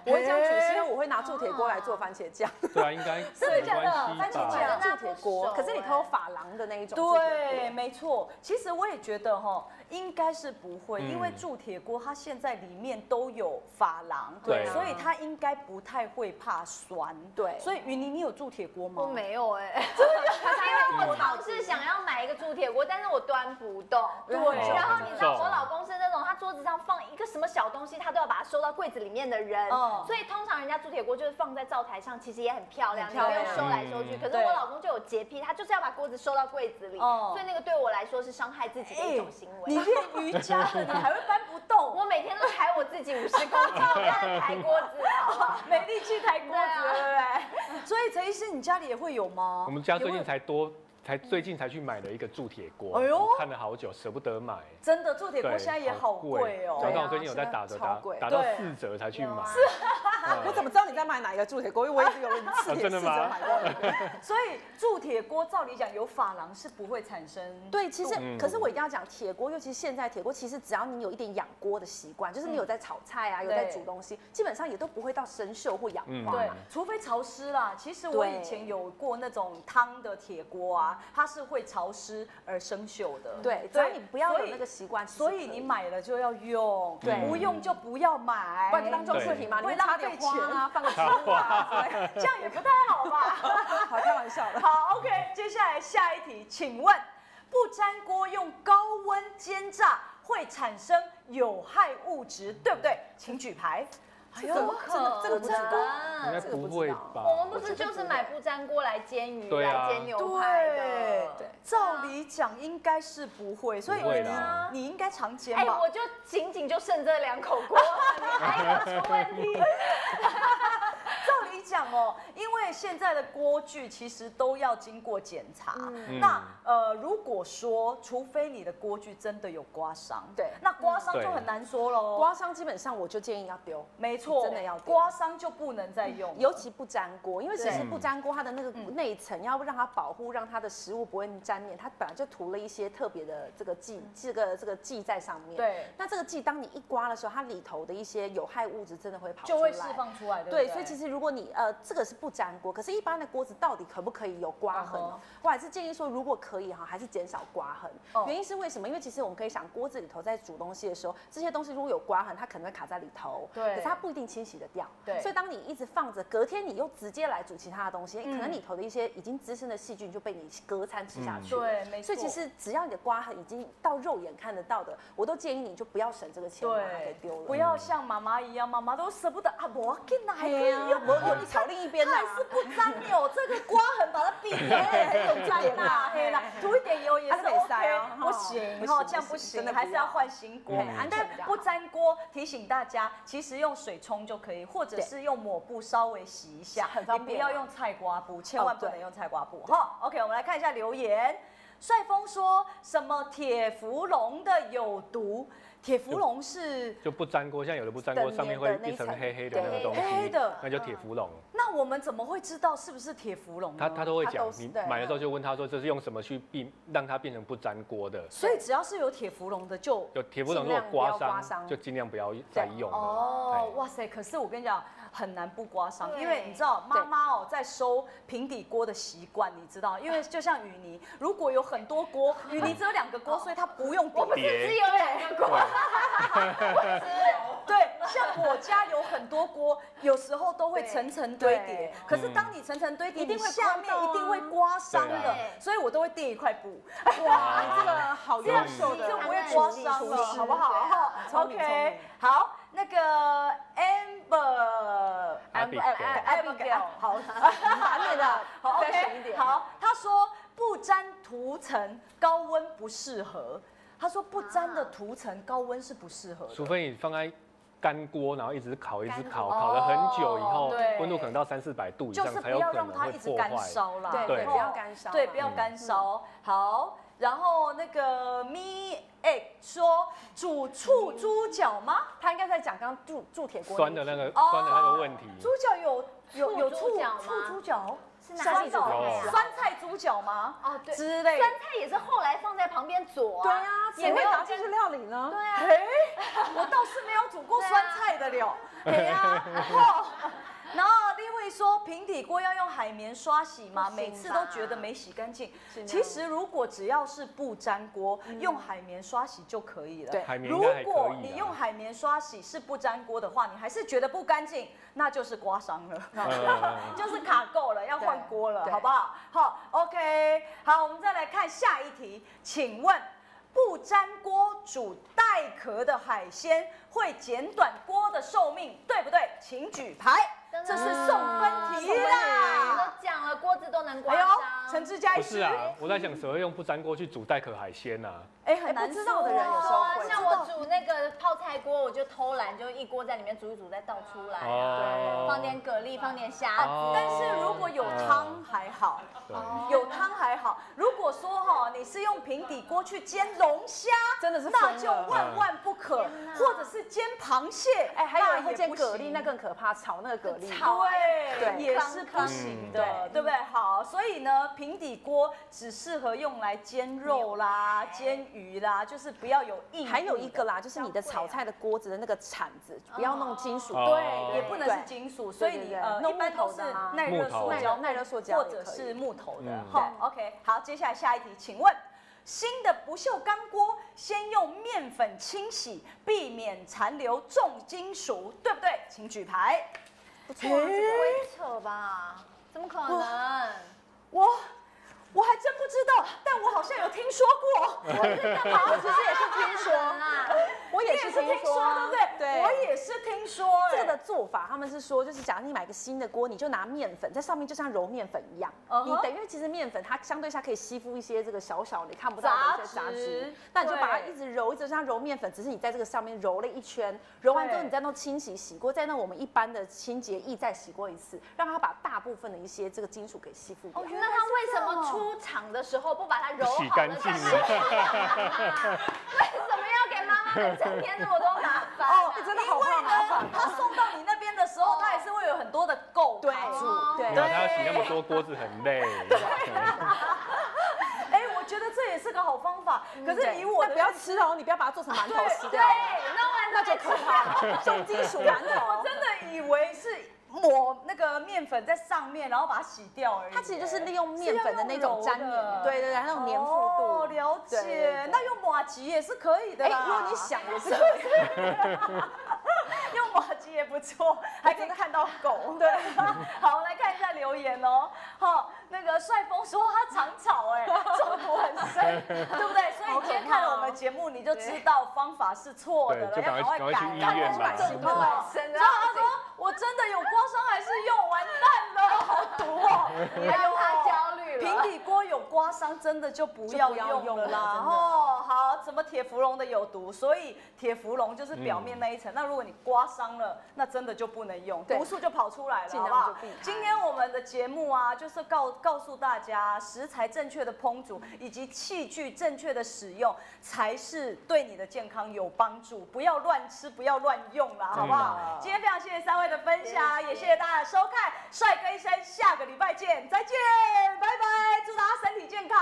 我会这样煮，是因为我会拿铸铁锅来做番茄酱。对啊，应该真的假的？番茄酱铸铁锅，可是里头有珐琅的那一种。对，没错。其实我也觉得哈，应该是不会，因为铸铁锅它现在里面都有珐琅，对，所以它应该不太会怕酸。对，所以芸妮，你有铸铁锅吗？我没有哎，真的，因为我老是想要买一个铸铁锅，但是我端不动。对，然后你知道我老公是那种他桌子上放一个什么小东西，他都要把它收到柜子里面的人。 所以通常人家铸铁锅就是放在灶台上，其实也很漂亮，你不用收来收去。可是我老公就有洁癖，他就是要把锅子收到柜子里，所以那个对我来说是伤害自己的一种行为。你练瑜伽了，你还会搬不动？我每天都抬我自己五十公斤，我在抬锅子，没力气抬锅子，对不对？所以陈医师，你家里也会有吗？我们家最近才多。 才最近才去买了一个铸铁锅，哎呦，看了好久，舍不得买。真的，铸铁锅现在也好贵哦。找到我最近有在打折，打打到四折才去买。我怎么知道你在买哪一个铸铁锅？因为我一直有人四折买过。所以铸铁锅照理讲有珐琅是不会产生。对，其实可是我一定要讲铁锅，尤其现在铁锅，其实只要你有一点养锅的习惯，就是你有在炒菜啊，有在煮东西，基本上也都不会到生锈或氧化。对，除非潮湿啦。其实我以前有过那种汤的铁锅啊。 它是会潮湿而生锈的，对，只要你不要有那个习惯，所以你买了就要用，对，不用就不要买，不然就当装饰品嘛，你会浪费钱啊，放个植物啊，这样也不太好吧？好，开玩笑的。好 ，OK， 接下来下一题，请问不粘锅用高温煎炸会产生有害物质，对不对？请举牌。 哎呦，真的这个不粘锅，应该不会吧？我们不是就是买不粘锅来煎鱼、来煎牛排的？对，照理讲应该是不会，所以你你应该常煎吧？哎，我就仅仅就剩这两口锅，你还有出问题？照理讲哦，因为现在的锅具其实都要经过检查。那呃，如果说，除非你的锅具真的有刮伤，对，那刮伤就很难说喽。刮伤基本上我就建议要丢，没错。 真的要刮伤就不能再用，尤其不粘锅，因为其实不粘锅它的那个内层要让它保护，让它的食物不会沾面，它本来就涂了一些特别的这个剂，这个这个剂在上面。对，那这个剂当你一刮的时候，它里头的一些有害物质真的会跑出来，就会释放出来。对，所以其实如果你呃，这个是不粘锅，可是一般的锅子到底可不可以有刮痕？ Uh huh. 我还是建议说，如果可以哈，还是减少刮痕。Oh. 原因是为什么？因为其实我们可以想，锅子里头在煮东西的时候，这些东西如果有刮痕，它可能会卡在里头，对，可是它不一定清洗得掉。对，所以当你一直放着，隔天你又直接来煮其他的东西，嗯、可能里头的一些已经滋生的细菌就被你隔餐吃下去了。嗯、对，没错。所以其实只要你的刮痕已经到肉眼看得到的，我都建议你就不要省这个钱把它给丢了。不要像妈妈一样，妈妈都舍不得啊，我给哪还可以用。我我你炒另一边啦，还是不脏哟，这个刮痕把它避开，有在啦，嘿啦，涂一点油也是 OK， 不行哈，这样不行，还是要换新锅。但不粘锅，提醒大家，其实用水冲就可以，或者是用抹布稍微洗一下，很方便。不要用菜瓜布，千万不能用菜瓜布。好 ，OK， 我们来看一下留言。帅峰说什么铁氟龙的有毒？铁氟龙是就不粘锅，像有的不粘锅上面会一层黑黑的那个东西，黑的，那叫铁氟龙。那我们怎么会知道是不是铁氟龙？他他都会讲，你买的时候就问他说这是用什么去避让它变成不粘锅的。所以只要是有铁氟龙的就有铁氟龙，如果刮伤就尽量不要再用了。哦，哇塞！可是我跟你讲，很难不刮伤，因为你知道妈妈哦在收平底锅的习惯，你知道，因为就像雨泥，如果有很多锅，雨泥只有两个锅，所以它不用底，我们只有两个锅。对，像我家有很多锅，有时候都会层层堆叠。可是当你层层堆叠，一定会下面一定会刮伤的，所以我都会垫一块布。哇，这个好优秀的，就不会刮伤了，好不好？好 ，OK， 好，那个 Amber， Amber，Amber， 好，难念的，好 ，OK， 好，他说不粘涂层，高温不适合。 他说不粘的涂层，高温是不适合的。除非你放在干锅，然后一直烤，一直烤，烤了很久以后，温度可能到三四百度以上才有可能会破坏。对，不要干烧，对，不要干烧。好，然后那个咪哎说煮醋猪脚吗？他应该在讲刚铸铸铁锅酸的那个酸的那个问题。猪脚有有有醋醋猪脚。 酸菜啊，酸菜猪脚吗？哦，对，之类。酸菜也是后来放在旁边煮啊。对啊，也没有拿进去料理呢。对啊。哎，我倒是没有煮过酸菜的了。对啊。然后另外说，平底锅要用海绵刷洗吗？每次都觉得没洗干净。其实如果只要是不粘锅，用海绵刷洗就可以了。对，海绵应该还可以。如果你用海绵刷洗是不粘锅的话，你还是觉得不干净，那就是刮伤了，就是卡垢了，要换。 锅了，好不好？好 ，OK， 好，我们再来看下一题。请问，不粘锅煮带壳的海鲜会减短锅的寿命，对不对？请举牌。这是送分题啦！都讲了，锅子都能刮伤。陈志佳不是啊，我在想谁会用不粘锅去煮带壳海鲜啊？哎，很难知道的人有时候会。像我煮那个泡菜锅，我就偷懒，就一锅在里面煮一煮，再倒出来，对，放点蛤蜊，放点虾子。但是如果有汤还好，有汤还好。如果说哈，你是用平底锅去煎龙虾，真的是那就万万不可，或者是煎螃蟹，哎，还有人会煎蛤蜊，那更可怕，炒那个蛤蜊。 对，也是不行的，对不对？好，所以呢，平底锅只适合用来煎肉啦、煎鱼啦，就是不要有硬。还有一个啦，就是你的炒菜的锅子的那个铲子，不要弄金属，对，也不能是金属，所以你呃一般都是耐热塑胶、耐热塑胶或者是木头的。好 ，OK， 好，接下来下一题，请问新的不锈钢锅先用面粉清洗，避免残留重金属，对不对？请举牌。 不错，这个我也扯吧？怎么可能？我我还真不知道，但我好像有听说过。我其实也是听说啊，我也是听说，对不对？对，我也是听说。这个的做法，他们是说，就是假如你买个新的锅，你就拿面粉在上面，就像揉面粉一样。你等于其实面粉它相对下可以吸附一些这个小小你看不到的一些杂质，那你就把它一直揉，一直像揉面粉，只是你在这个上面揉了一圈，揉完之后你再弄清洗洗锅，再弄我们一般的清洁液再洗过一次，让它把大部分的一些这个金属给吸附掉。那它为什么出？ 出场的时候不把它揉好，洗干净。为什么要给妈妈们整天那么多麻烦？哦，真的好麻烦。他送到你那边的时候，他也是会有很多的垢卡住。对，他要洗那么多锅子很累。哎，我觉得这也是个好方法。可是以我不要吃哦，你不要把它做成馒头吃。对，那完那就可怕了，重金属馒头。我真的以为是。抹那个面粉在上面，然后把它洗掉而已。它其实就是利用面粉的那种粘黏，对对对，那种粘附度。哦，了解。那用马吉也是可以的啦。如果你想也是可以。用马吉也不错，还可以看到狗。对。好，我们来看一下留言哦。好，那个帅峰说他长草哎，中毒很深，对不对？所以你今天看了我们节目，你就知道方法是错的了，要赶快改。赶快去买新的。然后他说我真的有刮伤还是用完蛋了，好毒哦！你还用他焦虑了。平底锅有刮伤真的就不要用了啦。哦，好，什么铁氟龙的有毒，所以铁氟龙就是表面那一层。那如果你刮伤了，那真的就不能用，毒素就跑出来了，好不好？今天我们的节目啊，就是告告诉大家，食材正确的烹煮以及器具正确的使用，才是对你的健康有帮助。不要乱吃，不要乱用啦，好不好？今天非常谢谢三位的分享，也谢谢大家的收看。帅哥一生，下个礼拜见，再见，拜拜！祝大家身体健康，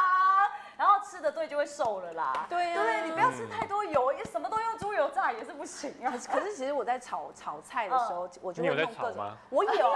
然后吃的对就会瘦了啦。对呀，对，你不要吃太多油，因为什么都用猪油炸也是不行啊。可是其实我在炒炒菜的时候，我就会用各种。我有。